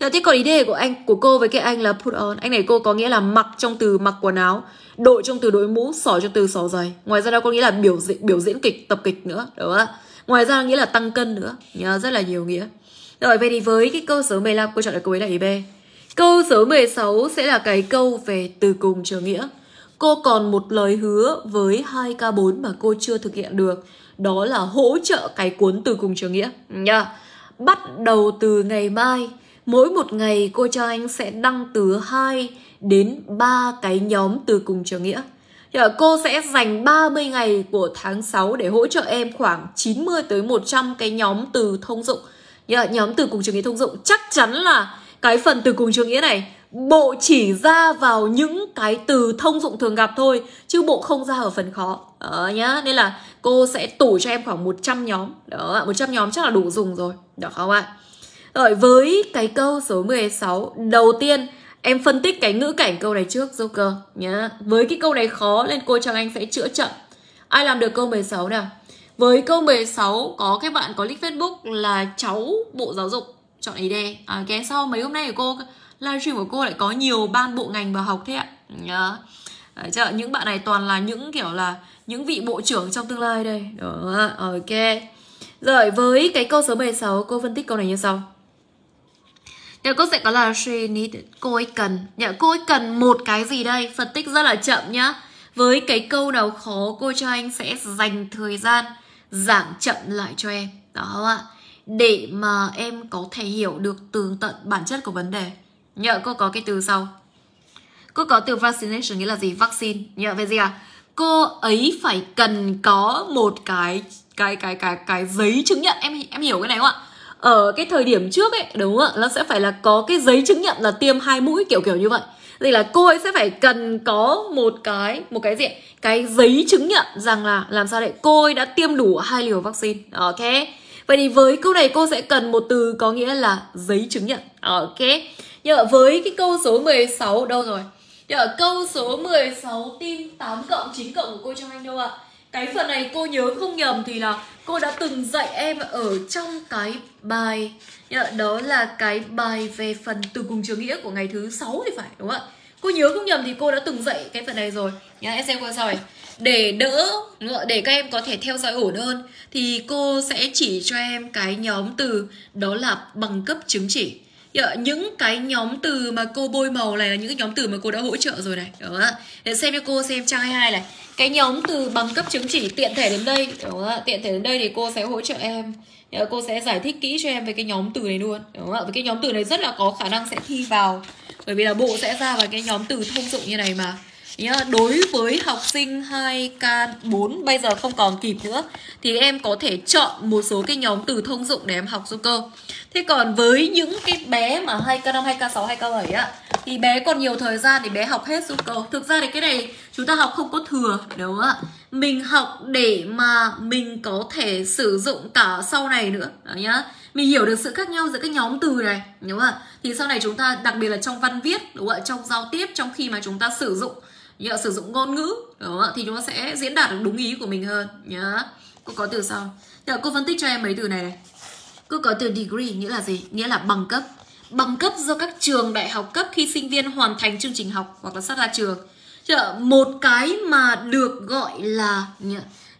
Giờ thế còn ý đề của anh của cô với cái anh là put on. Anh này cô có nghĩa là mặc trong từ mặc quần áo, đội trong từ đội mũ, xỏ trong từ xỏ giày. Ngoài ra đó có nghĩa là biểu diễn biểu diễn kịch, tập kịch nữa, đúng không? Ngoài ra nghĩa là tăng cân nữa, nhớ rất là nhiều nghĩa. Rồi vậy thì với cái câu số mười lăm cô chọn được câu ấy là ý B. Câu số mười sáu sẽ là cái câu về từ cùng trừ nghĩa. Cô còn một lời hứa với hai K bốn mà cô chưa thực hiện được, đó là hỗ trợ cái cuốn từ cùng trừ nghĩa nhá. Bắt đầu từ ngày mai, mỗi một ngày cô Trang Anh sẽ đăng từ hai đến ba cái nhóm từ cùng trừ nghĩa. Cô sẽ dành ba mươi ngày của tháng sáu để hỗ trợ em khoảng chín mươi tới một trăm cái nhóm từ thông dụng. Nhóm từ cùng trừ nghĩa thông dụng chắc chắn là cái phần từ cùng trừ nghĩa này bộ chỉ ra vào những cái từ thông dụng thường gặp thôi, chứ bộ không ra ở phần khó. Đó nhá, nên là cô sẽ tủ cho em khoảng một trăm nhóm. Đó, một trăm nhóm chắc là đủ dùng rồi, được không ạ? Rồi với cái câu số mười sáu, đầu tiên em phân tích cái ngữ cảnh câu này trước Joker nhá. Với cái câu này khó nên cô Trang Anh sẽ chữa chậm. Ai làm được câu mười sáu nào? Với câu mười sáu có các bạn có link Facebook là cháu Bộ Giáo dục, chọn ý đề. À, ghé sau mấy hôm nay của cô, livestream của cô lại có nhiều ban bộ ngành vào học thế ạ. Nhá. Đấy, chứ những bạn này toàn là những kiểu là những vị bộ trưởng trong tương lai đây. Đó, ok. Rồi với cái câu số mười sáu cô phân tích câu này như sau. Nhà cô sẽ có là she needed, cô ấy cần. Nhà cô ấy cần một cái gì đây? Phân tích rất là chậm nhá. Với cái câu nào khó cô cho anh sẽ dành thời gian giảng chậm lại cho em. Đó không ạ? Để mà em có thể hiểu được tường tận bản chất của vấn đề. Nhờ cô có cái từ sau. Cô có từ vaccination nghĩa là gì? Vaccine. Nhờ về gì à? Cô ấy phải cần có một cái cái cái cái cái giấy chứng nhận. Em em hiểu cái này không ạ? Ở cái thời điểm trước ấy, đúng không ạ? Nó sẽ phải là có cái giấy chứng nhận là tiêm hai mũi kiểu kiểu như vậy. Thì là cô ấy sẽ phải cần có một cái một cái gì? Cái giấy chứng nhận rằng là làm sao để cô ấy đã tiêm đủ hai liều vaccine. Ok. Vậy thì với câu này cô sẽ cần một từ có nghĩa là giấy chứng nhận. Ok. Nhưng với cái câu số mười sáu đâu rồi? Nhưng ở câu số mười sáu team tám cộng chín cộng của cô Trang Anh đâu ạ? Cái phần này cô nhớ không nhầm thì là cô đã từng dạy em ở trong cái bài, đó là cái bài về phần từ cùng chứa nghĩa của ngày thứ sáu thì phải, đúng không ạ? Cô nhớ không nhầm thì cô đã từng dạy cái phần này rồi. Nhá, em xem qua sau này. Để đỡ, để các em có thể theo dõi ổn hơn thì cô sẽ chỉ cho em cái nhóm từ đó là bằng cấp chứng chỉ. Những cái nhóm từ mà cô bôi màu này là những cái nhóm từ mà cô đã hỗ trợ rồi này. Đúng không? Để xem cho cô xem trang hai mươi hai này. Cái nhóm từ bằng cấp chứng chỉ tiện thể đến đây. Đúng không? Tiện thể đến đây thì cô sẽ hỗ trợ em. Cô sẽ giải thích kỹ cho em về cái nhóm từ này luôn. Đúng không? Vì cái nhóm từ này rất là có khả năng sẽ thi vào. Bởi vì là bộ sẽ ra vào cái nhóm từ thông dụng như này mà. Đối với học sinh hai K bốn bây giờ không còn kịp nữa thì em có thể chọn một số cái nhóm từ thông dụng để em học giúp cơ. Thế còn với những cái bé mà hai K năm, hai K sáu, hai K bảy á thì bé còn nhiều thời gian thì bé học hết giúp cơ. Thực ra thì cái này chúng ta học không có thừa, đúng không ạ? Mình học để mà mình có thể sử dụng cả sau này nữa. Đó nhá. Mình hiểu được sự khác nhau giữa các nhóm từ này, đúng không ạ? Thì sau này chúng ta, đặc biệt là trong văn viết, đúng không ạ? Trong giao tiếp, trong khi mà chúng ta sử dụng nhờ sử dụng ngôn ngữ, đúng không? Thì chúng ta sẽ diễn đạt được đúng ý của mình hơn nhá. Cô có từ sau. Giờ cô phân tích cho em mấy từ này này. Cô có từ degree nghĩa là gì? Nghĩa là bằng cấp. Bằng cấp do các trường đại học cấp khi sinh viên hoàn thành chương trình học hoặc là sắp ra trường. Giờ một cái mà được gọi là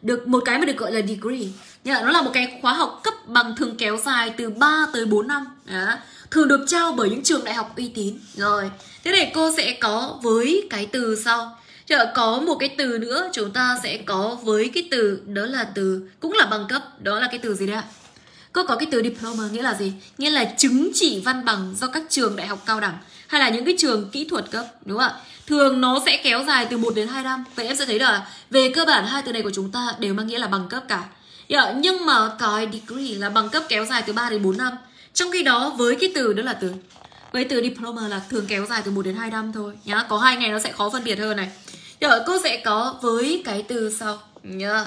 được một cái mà được gọi là degree. Nhờ, nó là một cái khóa học cấp bằng thường kéo dài từ ba tới bốn năm. Đó. Thường được trao bởi những trường đại học uy tín. Rồi, thế này cô sẽ có với cái từ sau. Chờ có một cái từ nữa chúng ta sẽ có với cái từ đó là từ cũng là bằng cấp, đó là cái từ gì đấy ạ? Cô có cái từ diploma nghĩa là gì? Nghĩa là chứng chỉ văn bằng do các trường đại học cao đẳng hay là những cái trường kỹ thuật cấp, đúng không ạ? Thường nó sẽ kéo dài từ một đến hai năm. Vậy em sẽ thấy là về cơ bản hai từ này của chúng ta đều mang nghĩa là bằng cấp cả. Yeah, nhưng mà cái degree là bằng cấp kéo dài từ ba đến bốn năm. Trong khi đó với cái từ đó là từ với từ diploma là thường kéo dài từ một đến hai năm thôi nhá. Có hai ngày nó sẽ khó phân biệt hơn này. Rồi cô sẽ có với cái từ sau nhá.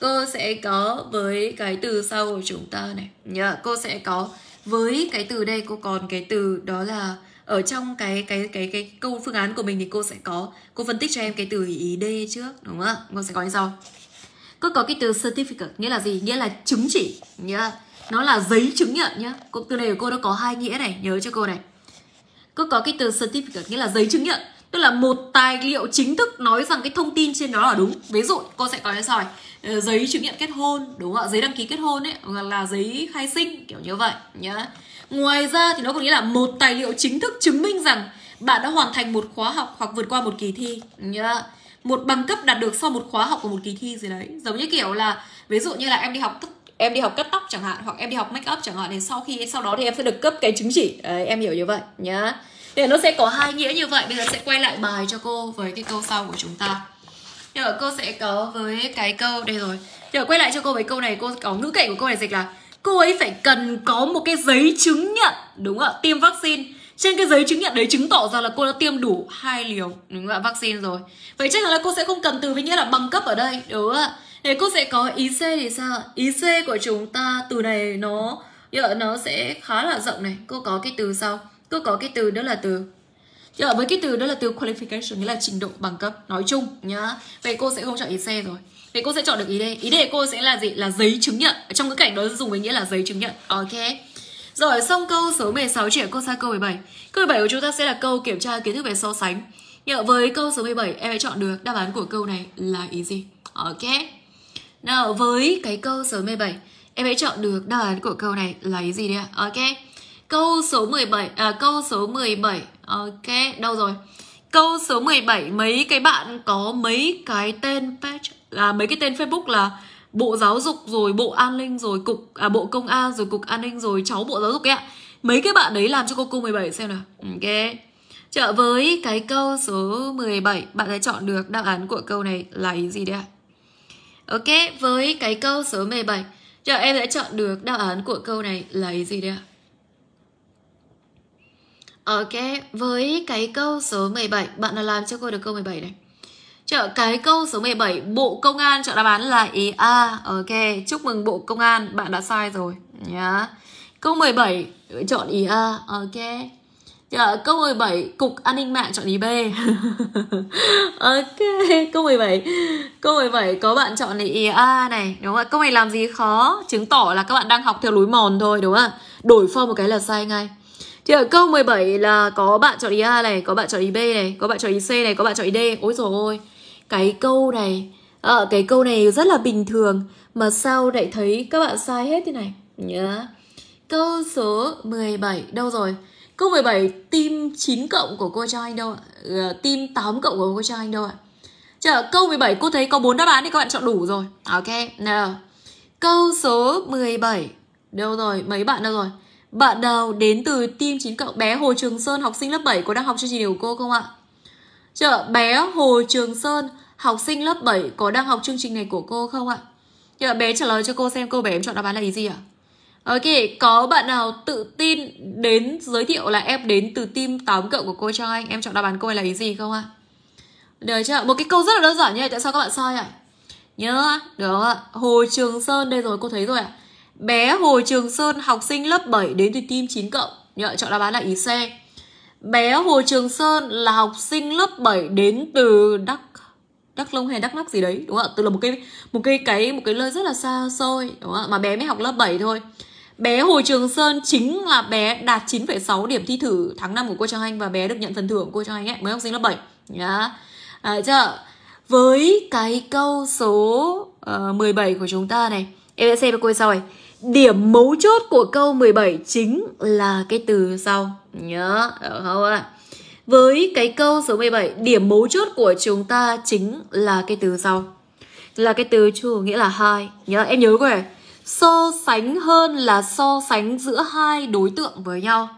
Cô sẽ có với cái từ sau của chúng ta này nhá. Cô sẽ có với cái từ đây cô còn cái từ đó là ở trong cái cái cái cái câu phương án của mình thì cô sẽ có cô phân tích cho em cái từ ý D trước, đúng không? Cô sẽ có như sau. Cô có cái từ certificate nghĩa là gì? Nghĩa là chứng chỉ nhá. Nó là giấy chứng nhận nhá. Cô, từ này của cô nó có hai nghĩa này, nhớ cho cô này. Cô có cái từ certificate nghĩa là giấy chứng nhận, tức là một tài liệu chính thức nói rằng cái thông tin trên đó là đúng. Ví dụ cô sẽ có như sau này, giấy chứng nhận kết hôn, đúng không ạ? Giấy đăng ký kết hôn ấy, hoặc là giấy khai sinh kiểu như vậy nhá. Ngoài ra thì nó có nghĩa là một tài liệu chính thức chứng minh rằng bạn đã hoàn thành một khóa học hoặc vượt qua một kỳ thi nhá. Một bằng cấp đạt được sau một khóa học của một kỳ thi gì đấy. Giống như kiểu là ví dụ như là em đi học em đi học cắt tóc chẳng hạn, hoặc em đi học make up chẳng hạn, thì sau khi sau đó thì em sẽ được cấp cái chứng chỉ. Đấy, em hiểu như vậy nhá. Thì nó sẽ có hai nghĩa như vậy. Bây giờ sẽ quay lại bài cho cô với cái câu sau của chúng ta. Nhưng mà cô sẽ có với cái câu đây rồi. Giờ quay lại cho cô với câu này, cô có ngữ cảnh của cô này dịch là cô ấy phải cần có một cái giấy chứng nhận, đúng không ạ? Tiêm vaccine. Trên cái giấy chứng nhận đấy chứng tỏ rằng là cô đã tiêm đủ hai liều đúng là vaccine rồi. Vậy chắc là cô sẽ không cần từ với nghĩa là bằng cấp ở đây, đúng ạ. Thế cô sẽ có ý C thì sao? Ý C của chúng ta từ này nó nó sẽ khá là rộng này. Cô có cái từ sau, cô có cái từ đó là từ với cái từ đó là từ qualification, nghĩa là trình độ bằng cấp nói chung nhá. Vậy cô sẽ không chọn ý C rồi. Vậy cô sẽ chọn được ý D. Ý D của cô sẽ là gì? Là giấy chứng nhận. Ở trong cái cảnh đó dùng với nghĩa là giấy chứng nhận. Ok. Rồi xong câu số mười sáu chuyển cô sang câu mười bảy. Câu mười bảy của chúng ta sẽ là câu kiểm tra kiến thức về so sánh. Nhờ với câu số mười bảy em hãy chọn được đáp án của câu này là ý gì? Ok. Nào với cái câu số mười bảy em hãy chọn được đáp án của câu này là ý gì đây ạ? Ok. Câu số mười bảy à câu số mười bảy. Ok, đâu rồi? Câu số mười bảy mấy cái bạn có mấy cái tên page là mấy cái tên Facebook là Bộ Giáo dục rồi Bộ An ninh rồi cục à, Bộ Công an rồi Cục An ninh rồi cháu Bộ Giáo dục ấy ạ. Mấy cái bạn đấy làm cho cô câu mười bảy xem nào. Ok. Trở với cái câu số mười bảy bạn sẽ chọn được đáp án của câu này là ý gì đấy ạ? Ok, với cái câu số mười bảy giờ em sẽ chọn được đáp án của câu này là ý gì đấy ạ? Ok, với cái câu số mười bảy bạn đã làm cho cô được câu mười bảy này. Chọn cái câu số mười bảy Bộ Công an chọn đáp án là ý A. Ok, chúc mừng Bộ Công an, bạn đã sai rồi nhá. Yeah. Câu mười bảy chọn ý A. Ok. Chọn câu mười bảy Cục An ninh mạng chọn ý B. Ok, câu mười bảy. Câu mười bảy có bạn chọn là ý A này, đúng không ạ? Câu này làm gì khó, chứng tỏ là các bạn đang học theo lối mòn thôi đúng không ạ? Đổi form một cái là sai ngay. Thì ở câu mười bảy là có bạn chọn ý A này, có bạn chọn ý B này, có bạn chọn ý C này, có bạn chọn ý D. Ôi dồi ôi, cái câu này, à, cái câu này rất là bình thường mà sao lại thấy các bạn sai hết thế này nhá. Yeah. Câu số mười bảy đâu rồi? Câu mười bảy team chín cộng của cô Trang Anh đâu ạ? À, team tám cộng của cô Trang Anh đâu ạ? Chờ câu mười bảy cô thấy có bốn đáp án thì các bạn chọn đủ rồi. Ok, nào. Câu số mười bảy đâu rồi? Mấy bạn đâu rồi? Bạn nào đến từ team chín cộng? Bé Hồ Trường Sơn học sinh lớp bảy có đang học chương trình của cô không ạ? Chờ bé Hồ Trường Sơn học sinh lớp bảy có đang học chương trình này của cô không ạ? Chờ bé trả lời cho cô xem cô bé em chọn đáp án là ý gì ạ? Ok, có bạn nào tự tin đến giới thiệu là em đến từ team tám cộng của cô Trang Anh, em chọn đáp án cô ấy là ý gì không ạ? Được chưa? Một cái câu rất là đơn giản như này tại sao các bạn sai ạ? Nhớ được ạ. Hồ Trường Sơn đây rồi, cô thấy rồi ạ. Bé Hồ Trường Sơn học sinh lớp bảy đến từ team chín cộng, nhớ chọn đáp án là ý C. Bé Hồ Trường Sơn là học sinh lớp bảy đến từ Đắk Đắk Lông hay Đắk Lắk gì đấy, đúng không ạ? Tức là một cái một cái cái một cái nơi rất là xa xôi, đúng không ạ? Mà bé mới học lớp bảy thôi. Bé Hồ Trường Sơn chính là bé đạt chín phẩy sáu điểm thi thử tháng năm của cô Trang Anh và bé được nhận phần thưởng cô Trang Anh ấy, mới học sinh lớp bảy nhá. À, chưa? Với cái câu số uh, mười bảy của chúng ta này, em sẽ xem với cô sau này. Điểm mấu chốt của câu mười bảy chính là cái từ sau. Nhớ, được không ạ? Với cái câu số mười bảy, điểm mấu chốt của chúng ta chính là cái từ sau. Là cái từ chủ nghĩa là hai. Nhớ, em nhớ rồi. So sánh hơn là so sánh giữa hai đối tượng với nhau.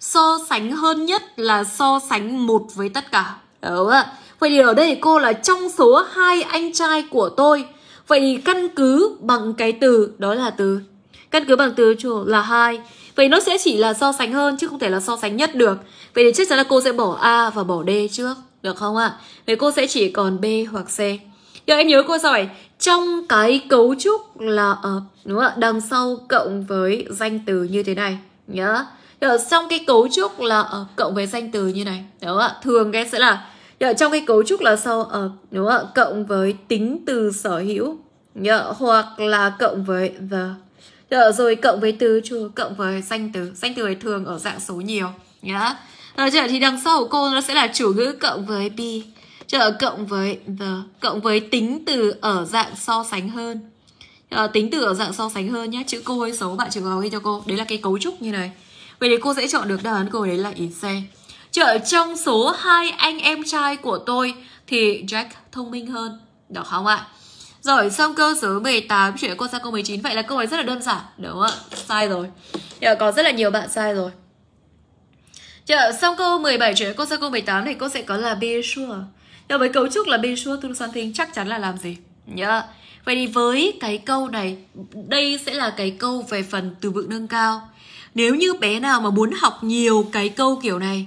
So sánh hơn nhất là so sánh một với tất cả. Đúng không ạ? Vậy thì ở đây cô là trong số hai anh trai của tôi. Vậy thì căn cứ bằng cái từ đó là từ. Căn cứ bằng từ chủ là hai. Vậy nó sẽ chỉ là so sánh hơn chứ không thể là so sánh nhất được. Vậy thì chắc chắn là cô sẽ bỏ A và bỏ D trước. Được không ạ? Vậy cô sẽ chỉ còn B hoặc C. Giờ em nhớ cô sao này. Trong cái cấu trúc là uh, đúng không? Đằng sau cộng với danh từ như thế này. Nhớ. Giờ trong cái cấu trúc là uh, cộng với danh từ như này. Đúng không ạ? Thường cái sẽ là nhờ, trong cái cấu trúc là sau uh, đúng không? Cộng với tính từ sở hữu nhờ, hoặc là cộng với the nhờ, rồi cộng với từ chủ, cộng với danh từ. Danh từ thường ở dạng số nhiều nhá. Thì đằng sau của cô nó sẽ là chủ ngữ cộng với be nhờ, cộng với the, cộng với tính từ ở dạng so sánh hơn nhờ, tính từ ở dạng so sánh hơn nhé. Chữ cô hơi xấu bạn chữ ghi cho cô. Đấy là cái cấu trúc như này. Vậy thì cô sẽ chọn được đáp án cô đấy là ý C. Chợ trong số hai anh em trai của tôi thì Jack thông minh hơn. Được không ạ? Rồi xong câu số mười tám chuyển cô sang câu mười chín. Vậy là câu ấy rất là đơn giản. Đúng không ạ? Sai rồi. Chợ có rất là nhiều bạn sai rồi. Chợ xong câu mười bảy chuyển cô sang câu mười tám thì cô sẽ có là be sure. Đối với cấu trúc là be sure to something chắc chắn là làm gì? Nhớ. Yeah. Vậy thì với cái câu này đây sẽ là cái câu về phần từ vựng nâng cao. Nếu như bé nào mà muốn học nhiều cái câu kiểu này,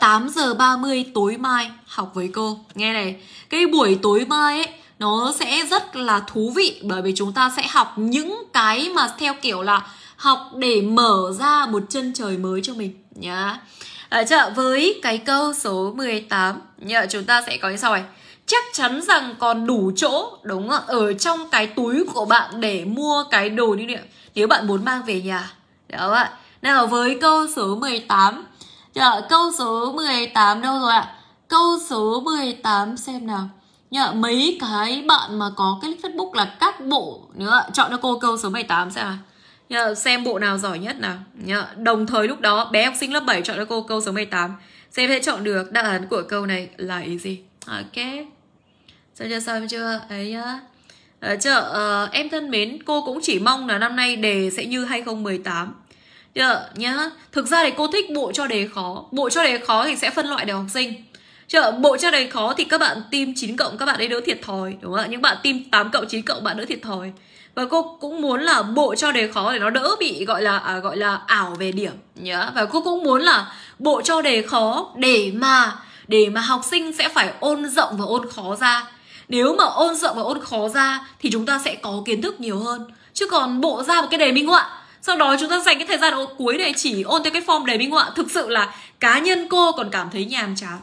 tám giờ ba mươi tối mai học với cô. Nghe này, cái buổi tối mai ấy nó sẽ rất là thú vị, bởi vì chúng ta sẽ học những cái mà theo kiểu là học để mở ra một chân trời mới cho mình nhá. À, chợ với cái câu số mười tám nhờ, chúng ta sẽ có như sau này. Chắc chắn rằng còn đủ chỗ, đúng không? Ở trong cái túi của bạn để mua cái đồ như vậy nếu bạn muốn mang về nhà. Đó ạ. Nào với câu số mười tám. Nhờ, câu số mười tám đâu rồi ạ? Câu số mười tám xem nào. Nhờ, mấy cái bạn mà có cái Facebook là các bộ nữa, chọn cho cô câu số mười tám xem nào. Nhờ, xem bộ nào giỏi nhất nào. Nhờ, đồng thời lúc đó bé học sinh lớp bảy chọn cho cô câu số mười tám. Xem sẽ chọn được đáp án của câu này là ý gì. Ok, sao chưa xong chưa ấy nhá. À, chợ uh, em thân mến, cô cũng chỉ mong là năm nay đề sẽ như hai không một tám chợ nhá. Thực ra thì cô thích bộ cho đề khó, bộ cho đề khó thì sẽ phân loại đều học sinh. Chợ bộ cho đề khó thì các bạn team chín cộng các bạn ấy đỡ thiệt thòi, đúng không ạ? Những bạn team tám cộng chín cộng bạn đỡ thiệt thòi. Và cô cũng muốn là bộ cho đề khó để nó đỡ bị gọi là à, gọi là ảo về điểm nhá. Và cô cũng muốn là bộ cho đề khó để mà Để mà học sinh sẽ phải ôn rộng và ôn khó ra. Nếu mà ôn rộng và ôn khó ra thì chúng ta sẽ có kiến thức nhiều hơn. Chứ còn bộ ra một cái đề minh họa, sau đó chúng ta dành cái thời gian cuối để chỉ ôn theo cái form đề minh họa, thực sự là cá nhân cô còn cảm thấy nhàm chán.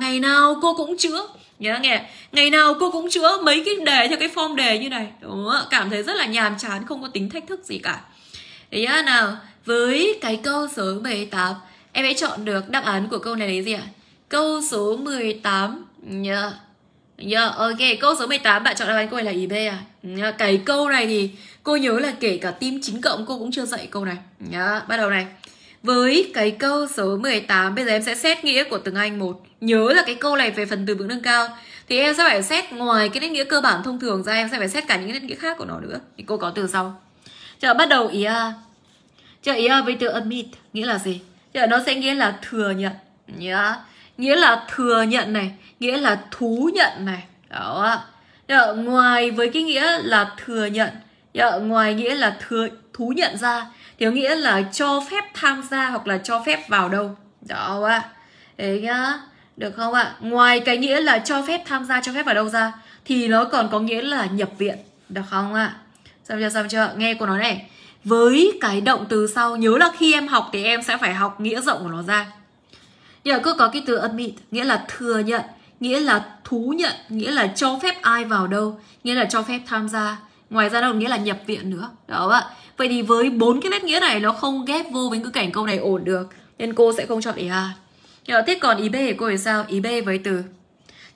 Ngày nào cô cũng chữa nhớ nghe, ngày nào cô cũng chữa mấy cái đề theo cái form đề như này. Đúng không? Cảm thấy rất là nhàm chán, không có tính thách thức gì cả. Đấy nào, với cái câu số mười tám, em hãy chọn được đáp án của câu này là gì ạ? Câu số mười tám nhờ yeah. nhờ yeah, ok, câu số mười tám bạn chọn đáp án cô là ý B à? Yeah, cái câu này thì cô nhớ là kể cả team chín cộng cô cũng chưa dạy câu này nhá. Yeah, bắt đầu này. Với cái câu số mười tám, bây giờ em sẽ xét nghĩa của từng anh một. Nhớ là cái câu này về phần từ vựng nâng cao thì em sẽ phải xét ngoài cái nét nghĩa cơ bản thông thường ra, em sẽ phải xét cả những nét nghĩa khác của nó nữa. Thì cô có từ sau. Chờ bắt đầu ý A. Chờ ý A với từ admit nghĩa là gì? Chờ nó sẽ nghĩa là thừa nhận nhá. Yeah. Nghĩa là thừa nhận này, nghĩa là thú nhận này. Đó ạ. Ngoài với cái nghĩa là thừa nhận, ngoài nghĩa là thừa thú nhận ra, thì có nghĩa là cho phép tham gia hoặc là cho phép vào đâu. Đó ạ. Đấy nhá. Được không ạ? Ngoài cái nghĩa là cho phép tham gia, cho phép vào đâu ra, thì nó còn có nghĩa là nhập viện. Được không ạ? Xong chưa, xong chưa? Nghe cô nói này. Với cái động từ sau, nhớ là khi em học thì em sẽ phải học nghĩa rộng của nó ra. Giờ cứ có cái từ admit, nghĩa là thừa nhận, nghĩa là thú nhận, nghĩa là cho phép ai vào đâu, nghĩa là cho phép tham gia. Ngoài ra đâu nghĩa là nhập viện nữa. Đó ạ. Vậy thì với bốn cái nét nghĩa này nó không ghép vô với ngữ cảnh câu này ổn được, nên cô sẽ không chọn ý A. Giờ thế còn ý B của cô thì sao? Ý B với từ.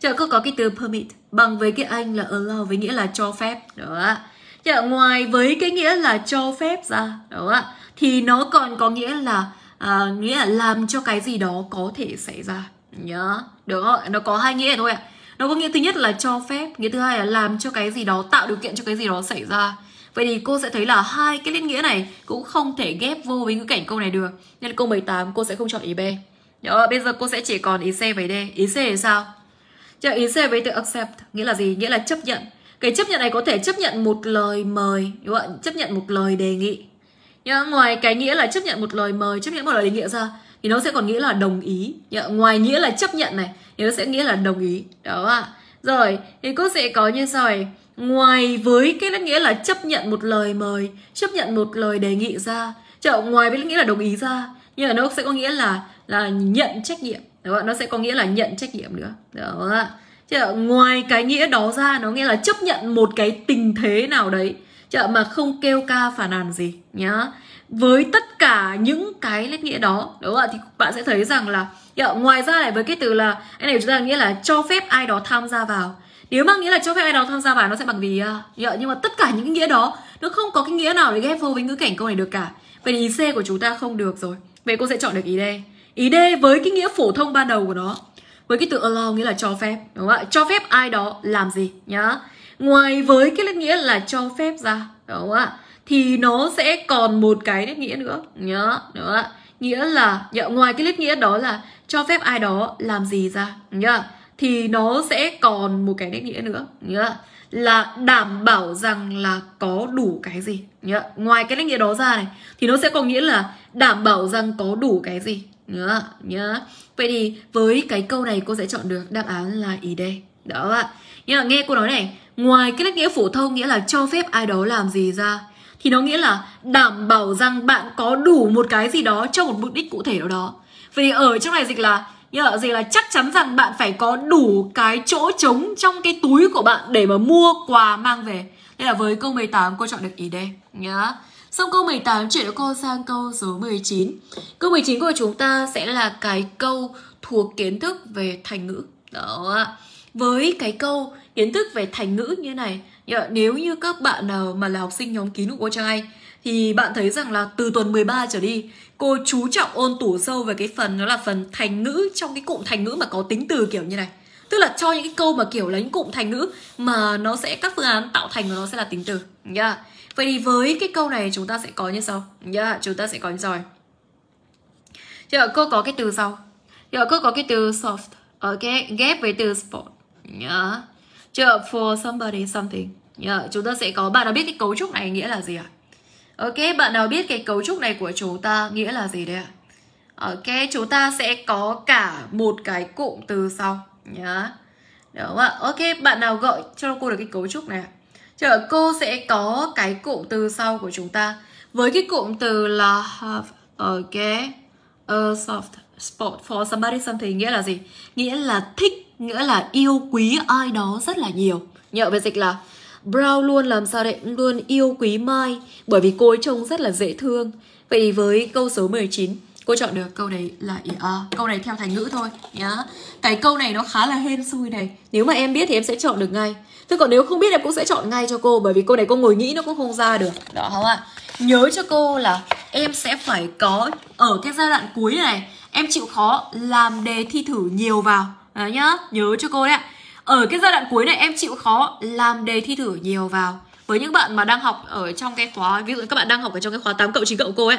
Giờ cứ có cái từ permit bằng với cái anh là allow với nghĩa là cho phép. Đó ạ. Giờ ngoài với cái nghĩa là cho phép ra, đó ạ, thì nó còn có nghĩa là À, nghĩa là làm cho cái gì đó có thể xảy ra nhớ. Được không? Nó có hai nghĩa thôi ạ. Nó có nghĩa thứ nhất là cho phép, nghĩa thứ hai là làm cho cái gì đó, tạo điều kiện cho cái gì đó xảy ra. Vậy thì cô sẽ thấy là hai cái liên nghĩa này cũng không thể ghép vô với ngữ cảnh câu này được, nên câu mười tám cô sẽ không chọn ý B. Đó, bây giờ cô sẽ chỉ còn ý C với D. Ý C là sao? Chứ ý C với từ accept nghĩa là gì? Nghĩa là chấp nhận. Cái chấp nhận này có thể chấp nhận một lời mời, đúng không? Chấp nhận một lời đề nghị. Nhờ, ngoài cái nghĩa là chấp nhận một lời mời, chấp nhận một lời đề nghị ra, thì nó sẽ còn nghĩa là đồng ý. Nhờ, ngoài nghĩa là chấp nhận này, thì nó sẽ nghĩa là đồng ý. Đó ạ. Rồi, thì cô sẽ có như sau này. Ngoài với cái nghĩa là chấp nhận một lời mời, chấp nhận một lời đề nghị ra, chợ ngoài với nghĩa là đồng ý ra, nhưng mà nó sẽ có nghĩa là là nhận trách nhiệm. Đó ạ. Nó sẽ có nghĩa là nhận trách nhiệm nữa. Đó ạ. Chợ ngoài cái nghĩa đó ra, nó nghĩa là chấp nhận một cái tình thế nào đấy chợ mà không kêu ca phản nàn gì nhá. Với tất cả những cái nét nghĩa đó, đúng không ạ, thì bạn sẽ thấy rằng là chợ, ngoài ra này với cái từ là cái này chúng ta nghĩa là cho phép ai đó tham gia vào. Nếu mà nghĩa là cho phép ai đó tham gia vào nó sẽ bằng vì chợ, nhưng mà tất cả những nghĩa đó nó không có cái nghĩa nào để ghép vô với ngữ cảnh câu này được cả. Vậy ý C của chúng ta không được rồi. Vậy cô sẽ chọn được ý D. Ý D với cái nghĩa phổ thông ban đầu của nó, với cái từ allow nghĩa là cho phép, đúng không ạ? Cho phép ai đó làm gì nhá. Ngoài với cái nét nghĩa là cho phép ra, đúng không ạ, thì nó sẽ còn một cái nét nghĩa nữa nhớ, đúng không ạ? Nghĩa là nhớ, ngoài cái nét nghĩa đó là cho phép ai đó làm gì ra nhớ, thì nó sẽ còn một cái nét nghĩa nữa nhớ, là đảm bảo rằng là có đủ cái gì. Nhớ. Ngoài cái định nghĩa đó ra này thì nó sẽ có nghĩa là đảm bảo rằng có đủ cái gì. Nhớ. Nhớ. Vậy thì với cái câu này cô sẽ chọn được đáp án là ý D. Đó ạ. Nhưng mà nghe cô nói này, ngoài cái định nghĩa phổ thông nghĩa là cho phép ai đó làm gì ra, thì nó nghĩa là đảm bảo rằng bạn có đủ một cái gì đó cho một mục đích cụ thể nào đó. Vậy thì ở trong này dịch là Nhờ gì là chắc chắn rằng bạn phải có đủ cái chỗ trống trong cái túi của bạn để mà mua quà mang về. Đây là với câu mười tám cô chọn được ý D nhá. Xong câu mười tám chuyển cô sang câu số mười chín. Câu mười chín của chúng ta sẽ là cái câu thuộc kiến thức về thành ngữ. Đó ạ. Với cái câu kiến thức về thành ngữ như này, nhờ, nếu như các bạn nào mà là học sinh nhóm kín của cô Trang Anh thì bạn thấy rằng là từ tuần mười ba trở đi, cô chú trọng ôn tủ sâu về cái phần đó là phần thành ngữ trong cái cụm thành ngữ mà có tính từ kiểu như này. Tức là cho những cái câu mà kiểu là những cụm thành ngữ mà nó sẽ các phương án tạo thành của nó sẽ là tính từ nhá. Yeah. Vậy thì với cái câu này chúng ta sẽ có như sau nhá, yeah, chúng ta sẽ có như sau này. Giờ cô có cái từ sau. Giờ cô có cái từ soft. Ok, ghép với từ sport nhá. Yeah. Giờ for somebody something. Nhá, yeah, chúng ta sẽ có, bạn đã biết cái cấu trúc này nghĩa là gì ạ? À? Ok, bạn nào biết cái cấu trúc này của chúng ta nghĩa là gì đây ạ? Ok, chúng ta sẽ có cả một cái cụm từ sau nhá. Đúng không ạ? Ok, bạn nào gọi cho cô được cái cấu trúc này ạ? Chờ cô sẽ có cái cụm từ sau của chúng ta với cái cụm từ là have. Ok, a soft spot for somebody something nghĩa là gì? Nghĩa là thích, nghĩa là yêu quý ai đó rất là nhiều. Nhớ về dịch là Brown luôn làm sao đấy, luôn yêu quý Mai bởi vì cô ấy trông rất là dễ thương. Vậy với câu số mười chín, cô chọn được câu đấy là ý A. Câu này theo thành ngữ thôi nhá. Cái câu này nó khá là hên xui này. Nếu mà em biết thì em sẽ chọn được ngay. Thế còn nếu không biết em cũng sẽ chọn ngay cho cô, bởi vì câu này cô ngồi nghĩ nó cũng không ra được. Đó không ạ? Nhớ cho cô là em sẽ phải có ở cái giai đoạn cuối này, em chịu khó làm đề thi thử nhiều vào. Đó nhá, nhớ cho cô đấy ạ. Ở cái giai đoạn cuối này em chịu khó làm đề thi thử nhiều vào. Với những bạn mà đang học ở trong cái khóa, ví dụ các bạn đang học ở trong cái khóa tám cộng chín cộng cô ấy,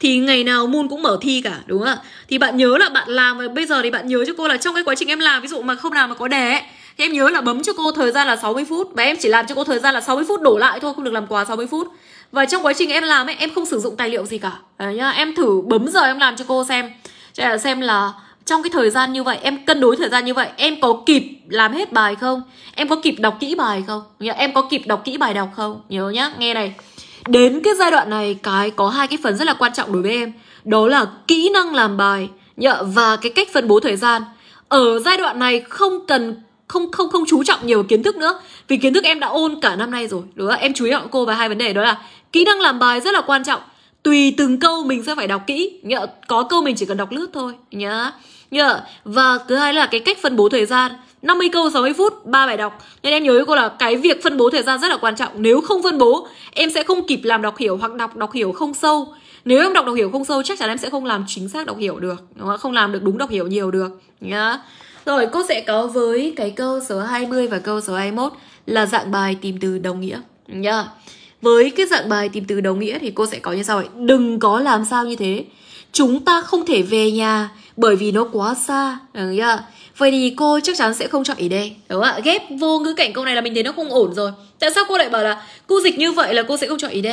thì ngày nào môn cũng mở thi cả, đúng không ạ? Thì bạn nhớ là bạn làm, và bây giờ thì bạn nhớ cho cô là trong cái quá trình em làm, ví dụ mà không nào mà có đề ấy, thì em nhớ là bấm cho cô thời gian là sáu mươi phút. Và em chỉ làm cho cô thời gian là sáu mươi phút đổ lại thôi, không được làm quá sáu mươi phút. Và trong quá trình em làm ấy, em không sử dụng tài liệu gì cả. Đấy nhá, em thử bấm giờ em làm cho cô xem, là xem là trong cái thời gian như vậy, em cân đối thời gian như vậy, em có kịp làm hết bài không? Em có kịp đọc kỹ bài không? Em có kịp đọc kỹ bài đọc không? Nhớ nhá, nghe này. Đến cái giai đoạn này, cái có hai cái phần rất là quan trọng đối với em. Đó là kỹ năng làm bài và cái cách phân bố thời gian. Ở giai đoạn này không cần không không không chú trọng nhiều kiến thức nữa, vì kiến thức em đã ôn cả năm nay rồi. Đúng không? Em chú ý cho cô và hai vấn đề đó là kỹ năng làm bài rất là quan trọng. Tùy từng câu mình sẽ phải đọc kỹ. Có câu mình chỉ cần đọc lướt thôi nhá. Yeah. Và thứ hai là cái cách phân bố thời gian, năm mươi câu sáu mươi phút, ba bài đọc. Nên em nhớ với cô là cái việc phân bố thời gian rất là quan trọng. Nếu không phân bố, em sẽ không kịp làm đọc hiểu, hoặc đọc đọc hiểu không sâu. Nếu em đọc đọc hiểu không sâu, chắc chắn em sẽ không làm chính xác đọc hiểu được, đúng không? Không làm được đúng đọc hiểu nhiều được nhá. Yeah. Rồi cô sẽ có với cái câu số hai mươi và câu số hai mươi mốt là dạng bài tìm từ đồng nghĩa nhá. Yeah. Với cái dạng bài tìm từ đồng nghĩa thì cô sẽ có như sau ấy. Đừng có làm sao như thế. Chúng ta không thể về nhà bởi vì nó quá xa. Đúng không? Vậy thì cô chắc chắn sẽ không chọn ý D. Đúng không ạ? Ghép vô ngữ cảnh câu này là mình thấy nó không ổn rồi. Tại sao cô lại bảo là cô dịch như vậy là cô sẽ không chọn ý D?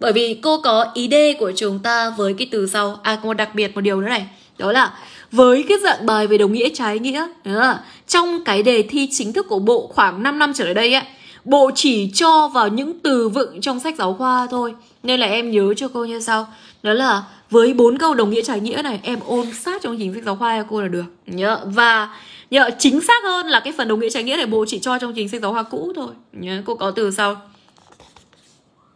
Bởi vì cô có ý D của chúng ta với cái từ sau. À, còn đặc biệt một điều nữa này. Đó là với cái dạng bài về đồng nghĩa trái nghĩa. Đúng không? Trong cái đề thi chính thức của bộ khoảng năm năm trở lại đây ấy, bộ chỉ cho vào những từ vựng trong sách giáo khoa thôi. Nên là em nhớ cho cô như sau. Đó là với bốn câu đồng nghĩa trái nghĩa này, em ôn sát trong chính sách giáo khoa cho cô là được nhớ. Và nhớ, chính xác hơn là cái phần đồng nghĩa trái nghĩa này bố chỉ cho trong chính sách giáo khoa cũ thôi nhớ. Cô có từ sau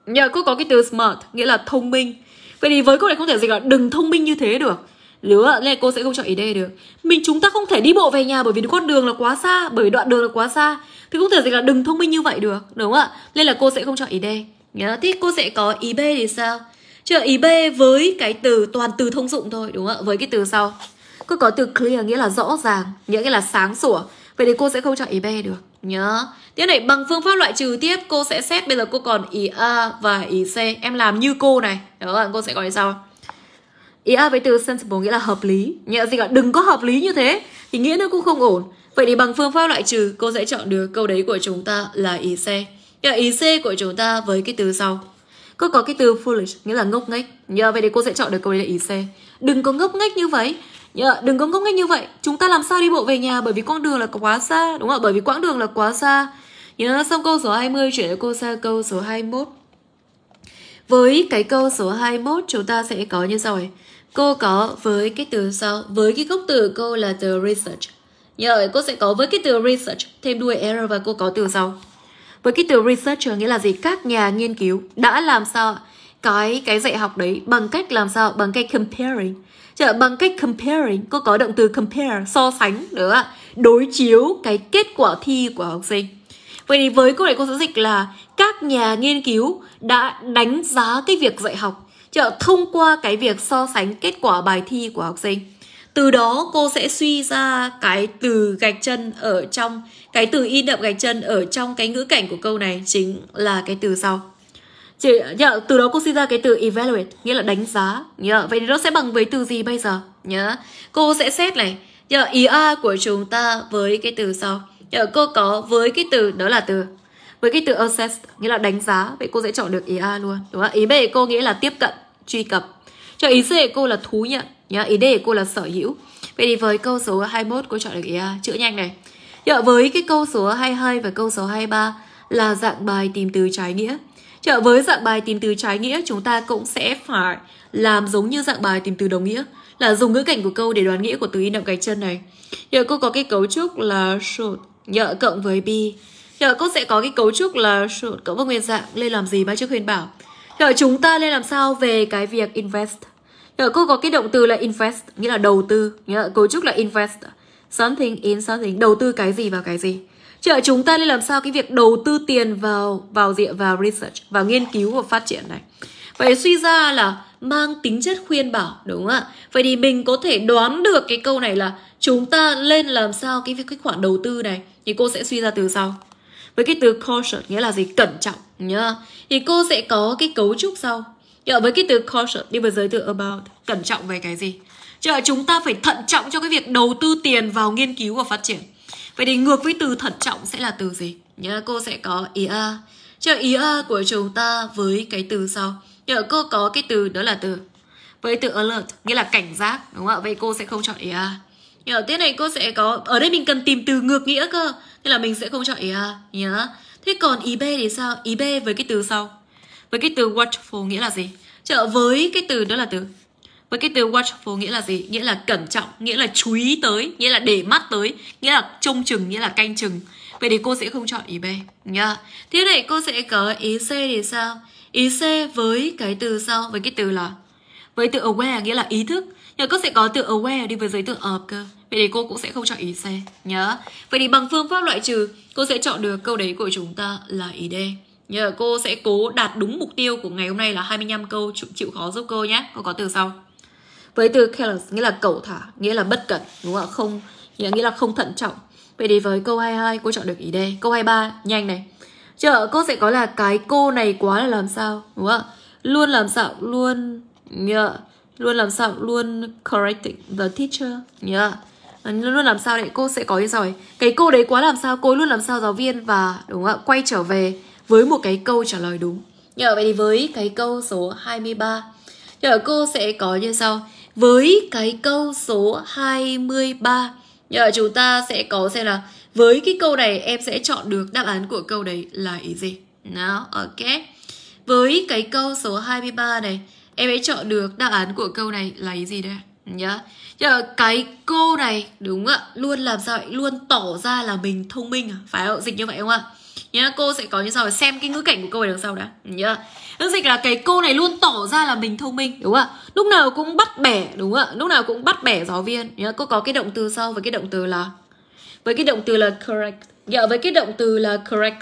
nhớ, cô có cái từ smart nghĩa là thông minh. Vậy thì với cô này không thể dịch là đừng thông minh như thế được. Lứa nên cô sẽ không chọn ý D được. Mình chúng ta không thể đi bộ về nhà bởi vì con đường là quá xa, bởi vì đoạn đường là quá xa, thì không thể dịch là đừng thông minh như vậy được, đúng không ạ? Nên là cô sẽ không chọn ý D nhớ. Thế cô sẽ có ý B thì sao? Chứ ý B với cái từ toàn từ thông dụng thôi, đúng không ạ? Với cái từ sau cô có từ clear nghĩa là rõ ràng, nghĩa là sáng sủa. Vậy thì cô sẽ không chọn ý B được nhớ. Tiếp này, bằng phương pháp loại trừ tiếp cô sẽ xét. Bây giờ cô còn ý A và ý C. Em làm như cô này, đúng không? Cô sẽ gọi sau ý A với từ sensible nghĩa là hợp lý nhớ. Gì cả đừng có hợp lý như thế thì nghĩa nó cũng không ổn. Vậy thì bằng phương pháp loại trừ, cô sẽ chọn được câu đấy của chúng ta là ý C. Nghĩa là ý C của chúng ta với cái từ sau. Cô có cái từ foolish, nghĩa là ngốc nghếch. Nhờ vậy thì cô sẽ chọn được câu đấy là ý C. Đừng có ngốc nghếch như vậy. Nhờ, đừng có ngốc nghếch như vậy. Chúng ta làm sao đi bộ về nhà, bởi vì quãng đường là quá xa, đúng không? Bởi vì quãng đường là quá xa. Nhớ xong câu số hai mươi chuyển cho cô sang câu số hai mươi mốt. Với cái câu số hai mươi mốt chúng ta sẽ có như sau này. Cô có với cái từ sau, với cái gốc từ cô là từ research. Nhờ cô sẽ có với cái từ research thêm đuôi error và cô có từ sau. Với cái từ researcher nghĩa là gì? Các nhà nghiên cứu đã làm sao cái cái dạy học đấy bằng cách làm sao? Bằng cách comparing. Chứ bằng cách comparing, cô có động từ compare, so sánh, được ạ? Đối chiếu cái kết quả thi của học sinh. Vậy thì với câu này cô sẽ dịch là các nhà nghiên cứu đã đánh giá cái việc dạy học thông qua cái việc so sánh kết quả bài thi của học sinh. Từ đó cô sẽ suy ra cái từ gạch chân ở trong, cái từ in đậm gạch chân ở trong cái ngữ cảnh của câu này chính là cái từ sau. Chỉ, nhờ, từ đó cô suy ra cái từ evaluate, nghĩa là đánh giá. Nhờ, vậy thì nó sẽ bằng với từ gì bây giờ? Nhớ, cô sẽ xét này, nhờ, ý A của chúng ta với cái từ sau. Nhờ, cô có với cái từ, đó là từ. Với cái từ assess, nghĩa là đánh giá. Vậy cô sẽ chọn được ý A luôn, đúng không? Ý B của cô nghĩa là tiếp cận, truy cập. Cho ý C của cô là thú nhận. Nhá, ý D của cô là sở hữu. Vậy thì với câu số hai mươi mốt cô chọn được ý A, chữ nhanh này. Dạ, với cái câu số hai mươi hai và câu số hai mươi ba là dạng bài tìm từ trái nghĩa. Dạ, với dạng bài tìm từ trái nghĩa chúng ta cũng sẽ phải làm giống như dạng bài tìm từ đồng nghĩa, là dùng ngữ cảnh của câu để đoán nghĩa của từ in đậm gạch chân này. Dạ, cô có cái cấu trúc là should dạ, cộng với be. Dạ, cô sẽ có cái cấu trúc là should cộng với nguyên dạng lên làm gì ba trước khuyên bảo. Dạ, chúng ta lên làm sao về cái việc invest. Dạ, cô có cái động từ là invest, nghĩa là đầu tư. Dạ, cấu trúc là invest something in something, đầu tư cái gì vào cái gì. Chợ chúng ta nên làm sao cái việc đầu tư tiền vào vào diện vào research, vào nghiên cứu và phát triển này. Vậy suy ra là mang tính chất khuyên bảo, đúng không ạ? Vậy thì mình có thể đoán được cái câu này là chúng ta lên làm sao cái việc cái khoản đầu tư này, thì cô sẽ suy ra từ sau. Với cái từ caution nghĩa là gì? Cẩn trọng nhá. Thì cô sẽ có cái cấu trúc sau. Chợ với cái từ caution đi vào giới từ about, cẩn trọng về cái gì. Chợ chúng ta phải thận trọng cho cái việc đầu tư tiền vào nghiên cứu và phát triển. Vậy thì ngược với từ thận trọng sẽ là từ gì? Nhớ cô sẽ có ý A. Chợ ý A của chúng ta với cái từ sau. Nhớ cô có cái từ đó là từ. Với từ alert nghĩa là cảnh giác, đúng không ạ? Vậy cô sẽ không chọn ý A. Nhớ thế này cô sẽ có, ở đây mình cần tìm từ ngược nghĩa cơ, nên là mình sẽ không chọn ý A nhớ. Thế còn ý B thì sao? Ý B với cái từ sau. Với cái từ watchful nghĩa là gì? Chợ với cái từ đó là từ. Với cái từ watchful nghĩa là gì? Nghĩa là cẩn trọng, nghĩa là chú ý tới, nghĩa là để mắt tới, nghĩa là trông chừng, nghĩa là canh chừng. Vậy thì cô sẽ không chọn ý B nhá. Thế này cô sẽ có ý C thì sao? Ý C với cái từ sau, với cái từ là, với từ aware nghĩa là ý thức. Nhưng cô sẽ có từ aware đi với giới từ of cơ. Vậy thì cô cũng sẽ không chọn ý C nhá. Vậy thì bằng phương pháp loại trừ, cô sẽ chọn được câu đấy của chúng ta là ý D. Nhờ cô sẽ cố đạt đúng mục tiêu của ngày hôm nay là hai mươi lăm câu chịu khó giúp cô nhé. Cô có từ sau. Với từ careless nghĩa là cẩu thả, nghĩa là bất cẩn, đúng không ạ? Không, nghĩa là không thận trọng. Vậy thì với câu hai mươi hai cô chọn được ý D. Câu hai mươi ba nhanh này. Chợ cô sẽ có là cái cô này quá là làm sao, đúng không ạ? Luôn làm sao luôn nhờ, luôn làm sao luôn correcting the teacher nhờ. Luôn làm sao đấy cô sẽ có như sau này. Cái cô đấy quá làm sao, cô luôn làm sao giáo viên và đúng không ạ? Quay trở về với một cái câu trả lời đúng. Nhờ vậy thì với cái câu số hai mươi ba nhờ cô sẽ có như sau. Với cái câu số hai mươi ba nhờ chúng ta sẽ có xem là với cái câu này em sẽ chọn được đáp án của câu đấy là ý gì. Nào, ok. Với cái câu số hai mươi ba này em hãy chọn được đáp án của câu này là ý gì đây nhá. Nhờ cái cô này đúng ạ, luôn làm sao vậy? Luôn tỏ ra là mình thông minh à? Phải không? Dịch như vậy không ạ? Nhá, cô sẽ có như sau, xem cái ngữ cảnh của câu này đằng sau đã nhá. Nó dịch là cái cô này luôn tỏ ra là mình thông minh, đúng không ạ? Lúc nào cũng bắt bẻ, đúng không ạ? Lúc nào cũng bắt bẻ giáo viên nhá. Cô có cái động từ sau với cái động từ là, với cái động từ là correct nhá. Với cái động từ là correct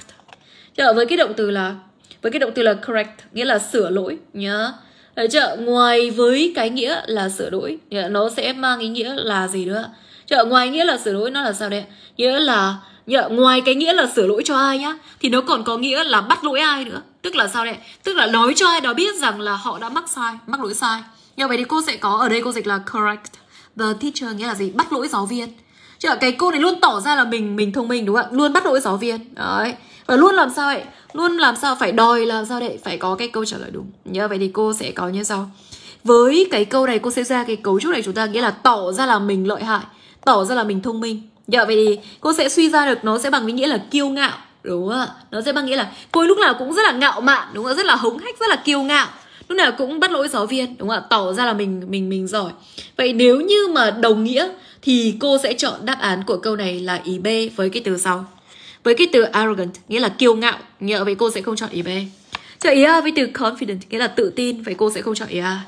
nhá. Với cái động từ là, với cái động từ là correct nghĩa là sửa lỗi nhá. Đấy chưa? Ngoài với cái nghĩa là sửa lỗi nhá, nó sẽ mang ý nghĩa là gì nữa? Chợ ngoài nghĩa là sửa lỗi nó là sao đấy? Nghĩa là nhờ, ngoài cái nghĩa là sửa lỗi cho ai nhá, thì nó còn có nghĩa là bắt lỗi ai nữa. Tức là sao đấy? Tức là nói cho ai đó biết rằng là họ đã mắc sai, mắc lỗi sai. Nhưng vậy thì cô sẽ có, ở đây cô dịch là correct the teacher nghĩa là gì? Bắt lỗi giáo viên. Chứ ở cái cô này luôn tỏ ra là mình mình thông minh đúng không ạ? Luôn bắt lỗi giáo viên. Đấy. Và luôn làm sao vậy? Luôn làm sao phải đòi làm sao để phải có cái câu trả lời đúng. Nhớ vậy thì cô sẽ có như sau. Với cái câu này cô sẽ ra cái cấu trúc này chúng ta nghĩa là tỏ ra là mình lợi hại, tỏ ra là mình thông minh. Nhớ vậy thì cô sẽ suy ra được nó sẽ bằng với nghĩa là kiêu ngạo. Đúng không ạ? Nó sẽ bằng nghĩa là cô ấy lúc nào cũng rất là ngạo mạn, đúng không ạ? Rất là hống hách, rất là kiêu ngạo. Lúc nào cũng bắt lỗi giáo viên, đúng không ạ? Tỏ ra là mình mình mình giỏi. Vậy nếu như mà đồng nghĩa thì cô sẽ chọn đáp án của câu này là ý B với cái từ sau. Với cái từ arrogant nghĩa là kiêu ngạo, nghĩa vậy cô sẽ không chọn ý B. Chờ ý A với từ confident nghĩa là tự tin, vậy cô sẽ không chọn ý A.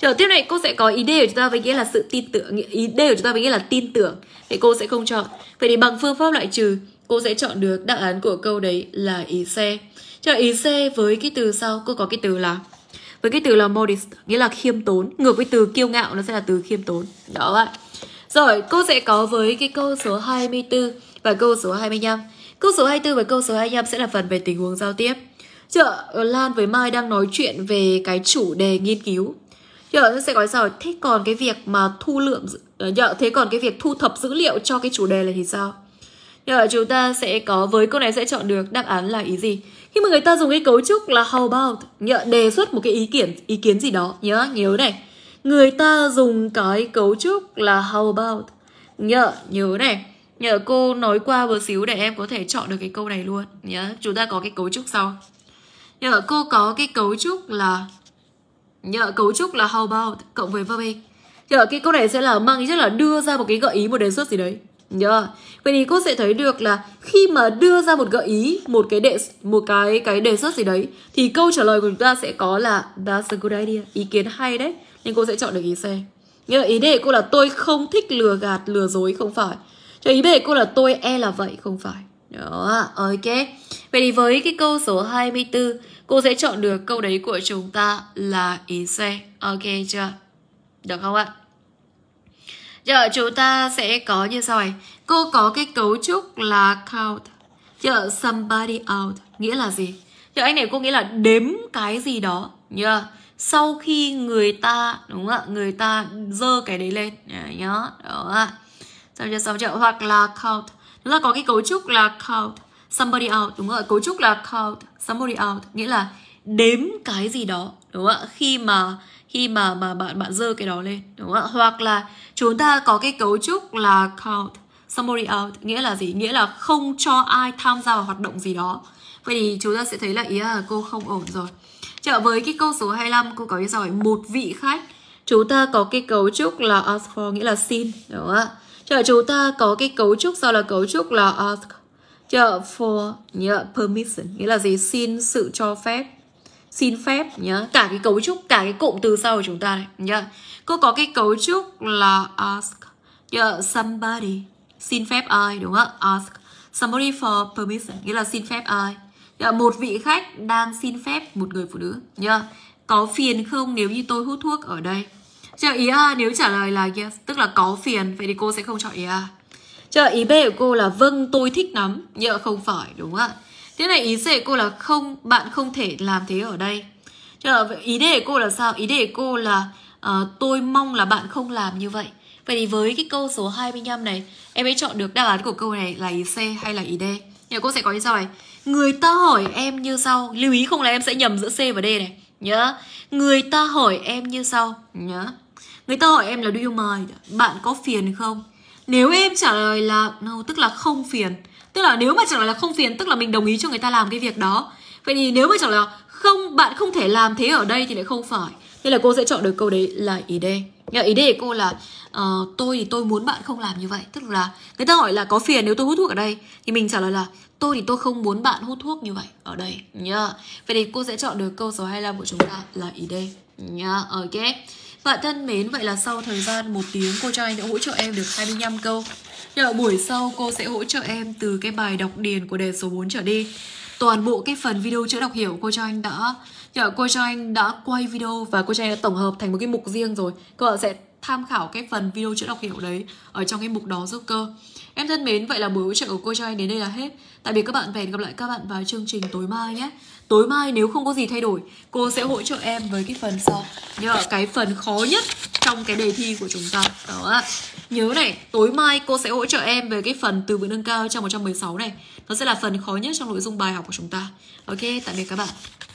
Chờ tiếp này cô sẽ có ý D của chúng ta với nghĩa là sự tin tưởng, ý D của chúng ta với nghĩa là tin tưởng, vậy cô sẽ không chọn. Vậy thì bằng phương pháp loại trừ, cô sẽ chọn được đáp án của câu đấy là ý C. Chờ ý C với cái từ sau cô có cái từ là với cái từ là modest nghĩa là khiêm tốn, ngược với từ kiêu ngạo nó sẽ là từ khiêm tốn. Đó ạ. Rồi, cô sẽ có với cái câu số hai mươi tư và câu số hai mươi lăm. Câu số hai mươi tư và câu số hai mươi lăm sẽ là phần về tình huống giao tiếp. Chợ Lan với Mai đang nói chuyện về cái chủ đề nghiên cứu. Chợ sẽ nói sao? Thế còn cái việc mà thu lượng chợ thế còn cái việc thu thập dữ liệu cho cái chủ đề này thì sao? Chợ chúng ta sẽ có với câu này sẽ chọn được đáp án là ý gì? Khi mà người ta dùng cái cấu trúc là how about, nhớ đề xuất một cái ý kiến ý kiến gì đó, nhớ nhớ này. Người ta dùng cái cấu trúc là how about, nhớ nhớ này. Nhờ cô nói qua một xíu để em có thể chọn được cái câu này luôn nhớ. Chúng ta có cái cấu trúc sau. Nhờ cô có cái cấu trúc là nhờ cấu trúc là how about cộng với verb. Nhờ cái câu này sẽ là mang ý rất là đưa ra một cái gợi ý, một đề xuất gì đấy. Nhờ. Vậy thì cô sẽ thấy được là khi mà đưa ra một gợi ý, một cái đề một cái cái đề xuất gì đấy thì câu trả lời của chúng ta sẽ có là that's a good idea, ý kiến hay đấy. Nên cô sẽ chọn được ý C. Nhờ ý đề cô là tôi không thích lừa gạt, lừa dối, không phải. Cho ý đề cô là tôi e là vậy, không phải. Đó, ok. Vậy thì với cái câu số hai mươi tư, cô sẽ chọn được câu đấy của chúng ta là ý C. Ok chưa? Được không ạ? Giờ chúng ta sẽ có như sau này. Cô có cái cấu trúc là count. Giờ somebody out nghĩa là gì? Giờ anh này cô nghĩa là đếm cái gì đó. Nhớ. Sau khi người ta, đúng không ạ? Người ta dơ cái đấy lên. Nhớ. Đó ạ. Sao cho sao chợ hoặc là count. Chúng ta có cái cấu trúc là count somebody out, đúng rồi, cấu trúc là count somebody out nghĩa là đếm cái gì đó, đúng không ạ? Khi mà khi mà mà bạn bạn dơ cái đó lên, đúng không ạ? Hoặc là chúng ta có cái cấu trúc là count somebody out nghĩa là gì? Nghĩa là không cho ai tham gia vào hoạt động gì đó. Vậy thì chúng ta sẽ thấy là ý là cô không ổn rồi. Chợ với cái câu số hai mươi lăm cô có cái giỏi một vị khách. Chúng ta có cái cấu trúc là ask for nghĩa là xin, đúng không ạ? Chờ chúng ta có cái cấu trúc sau là cấu trúc là ask chờ for nhớ permission nghĩa là gì? Xin sự cho phép, xin phép nhớ. Cả cái cấu trúc, cả cái cụm từ sau của chúng ta này nhớ. Cô có cái cấu trúc là ask nhớ somebody xin phép ai, đúng không? Ask somebody for permission nghĩa là xin phép ai. Nhớ, một vị khách đang xin phép một người phụ nữ nhớ. Có phiền không nếu như tôi hút thuốc ở đây? Chờ ý A nếu trả lời là yes, tức là có phiền, vậy thì cô sẽ không chọn ý A. Chờ ý B của cô là vâng tôi thích lắm, nhỡ không phải, đúng không ạ? Thế này ý C của cô là không, bạn không thể làm thế ở đây. Chờ ý D của cô là sao? Ý D của cô là uh, tôi mong là bạn không làm như vậy. Vậy thì với cái câu số hai mươi lăm này, em ấy chọn được đáp án của câu này là ý C hay là ý D. Nhờ cô sẽ có như sau này. Người ta hỏi em như sau, lưu ý không là em sẽ nhầm giữa C và D này. Nhớ, người ta hỏi em như sau, nhớ. Người ta hỏi em là do you mind, bạn có phiền không? Nếu em trả lời là no, tức là không phiền. Tức là nếu mà trả lời là không phiền, tức là mình đồng ý cho người ta làm cái việc đó. Vậy thì nếu mà trả lời là không, bạn không thể làm thế ở đây thì lại không phải. Nên là cô sẽ chọn được câu đấy là ý D. Ý D của cô là uh, tôi thì tôi muốn bạn không làm như vậy. Tức là người ta hỏi là có phiền nếu tôi hút thuốc ở đây thì mình trả lời là tôi thì tôi không muốn bạn hút thuốc như vậy ở đây nhá. Vậy thì cô sẽ chọn được câu số hai mươi lăm của chúng ta là ý D nhá. Ok. Bạn thân mến, vậy là sau thời gian một tiếng cô Trang Anh đã hỗ trợ em được hai mươi lăm câu. Ở buổi sau cô sẽ hỗ trợ em từ cái bài đọc điền của đề số bốn trở đi. Toàn bộ cái phần video chữa đọc hiểu cô Trang Anh đã cô Trang Anh đã quay video và cô Trang Anh đã tổng hợp thành một cái mục riêng rồi. Các bạn sẽ tham khảo cái phần video chữa đọc hiểu đấy ở trong cái mục đó giúp cơ. Em thân mến, vậy là buổi hỗ trợ của cô Trang Anh đến đây là hết. Tạm biệt các bạn và hẹn gặp lại các bạn vào chương trình tối mai nhé. Tối mai nếu không có gì thay đổi, cô sẽ hỗ trợ em với cái phần sau, nhờ cái phần khó nhất trong cái đề thi của chúng ta. Đó ạ. Nhớ này, tối mai cô sẽ hỗ trợ em về cái phần từ vựng nâng cao trong một trăm mười sáu này. Nó sẽ là phần khó nhất trong nội dung bài học của chúng ta. Ok, tạm biệt các bạn.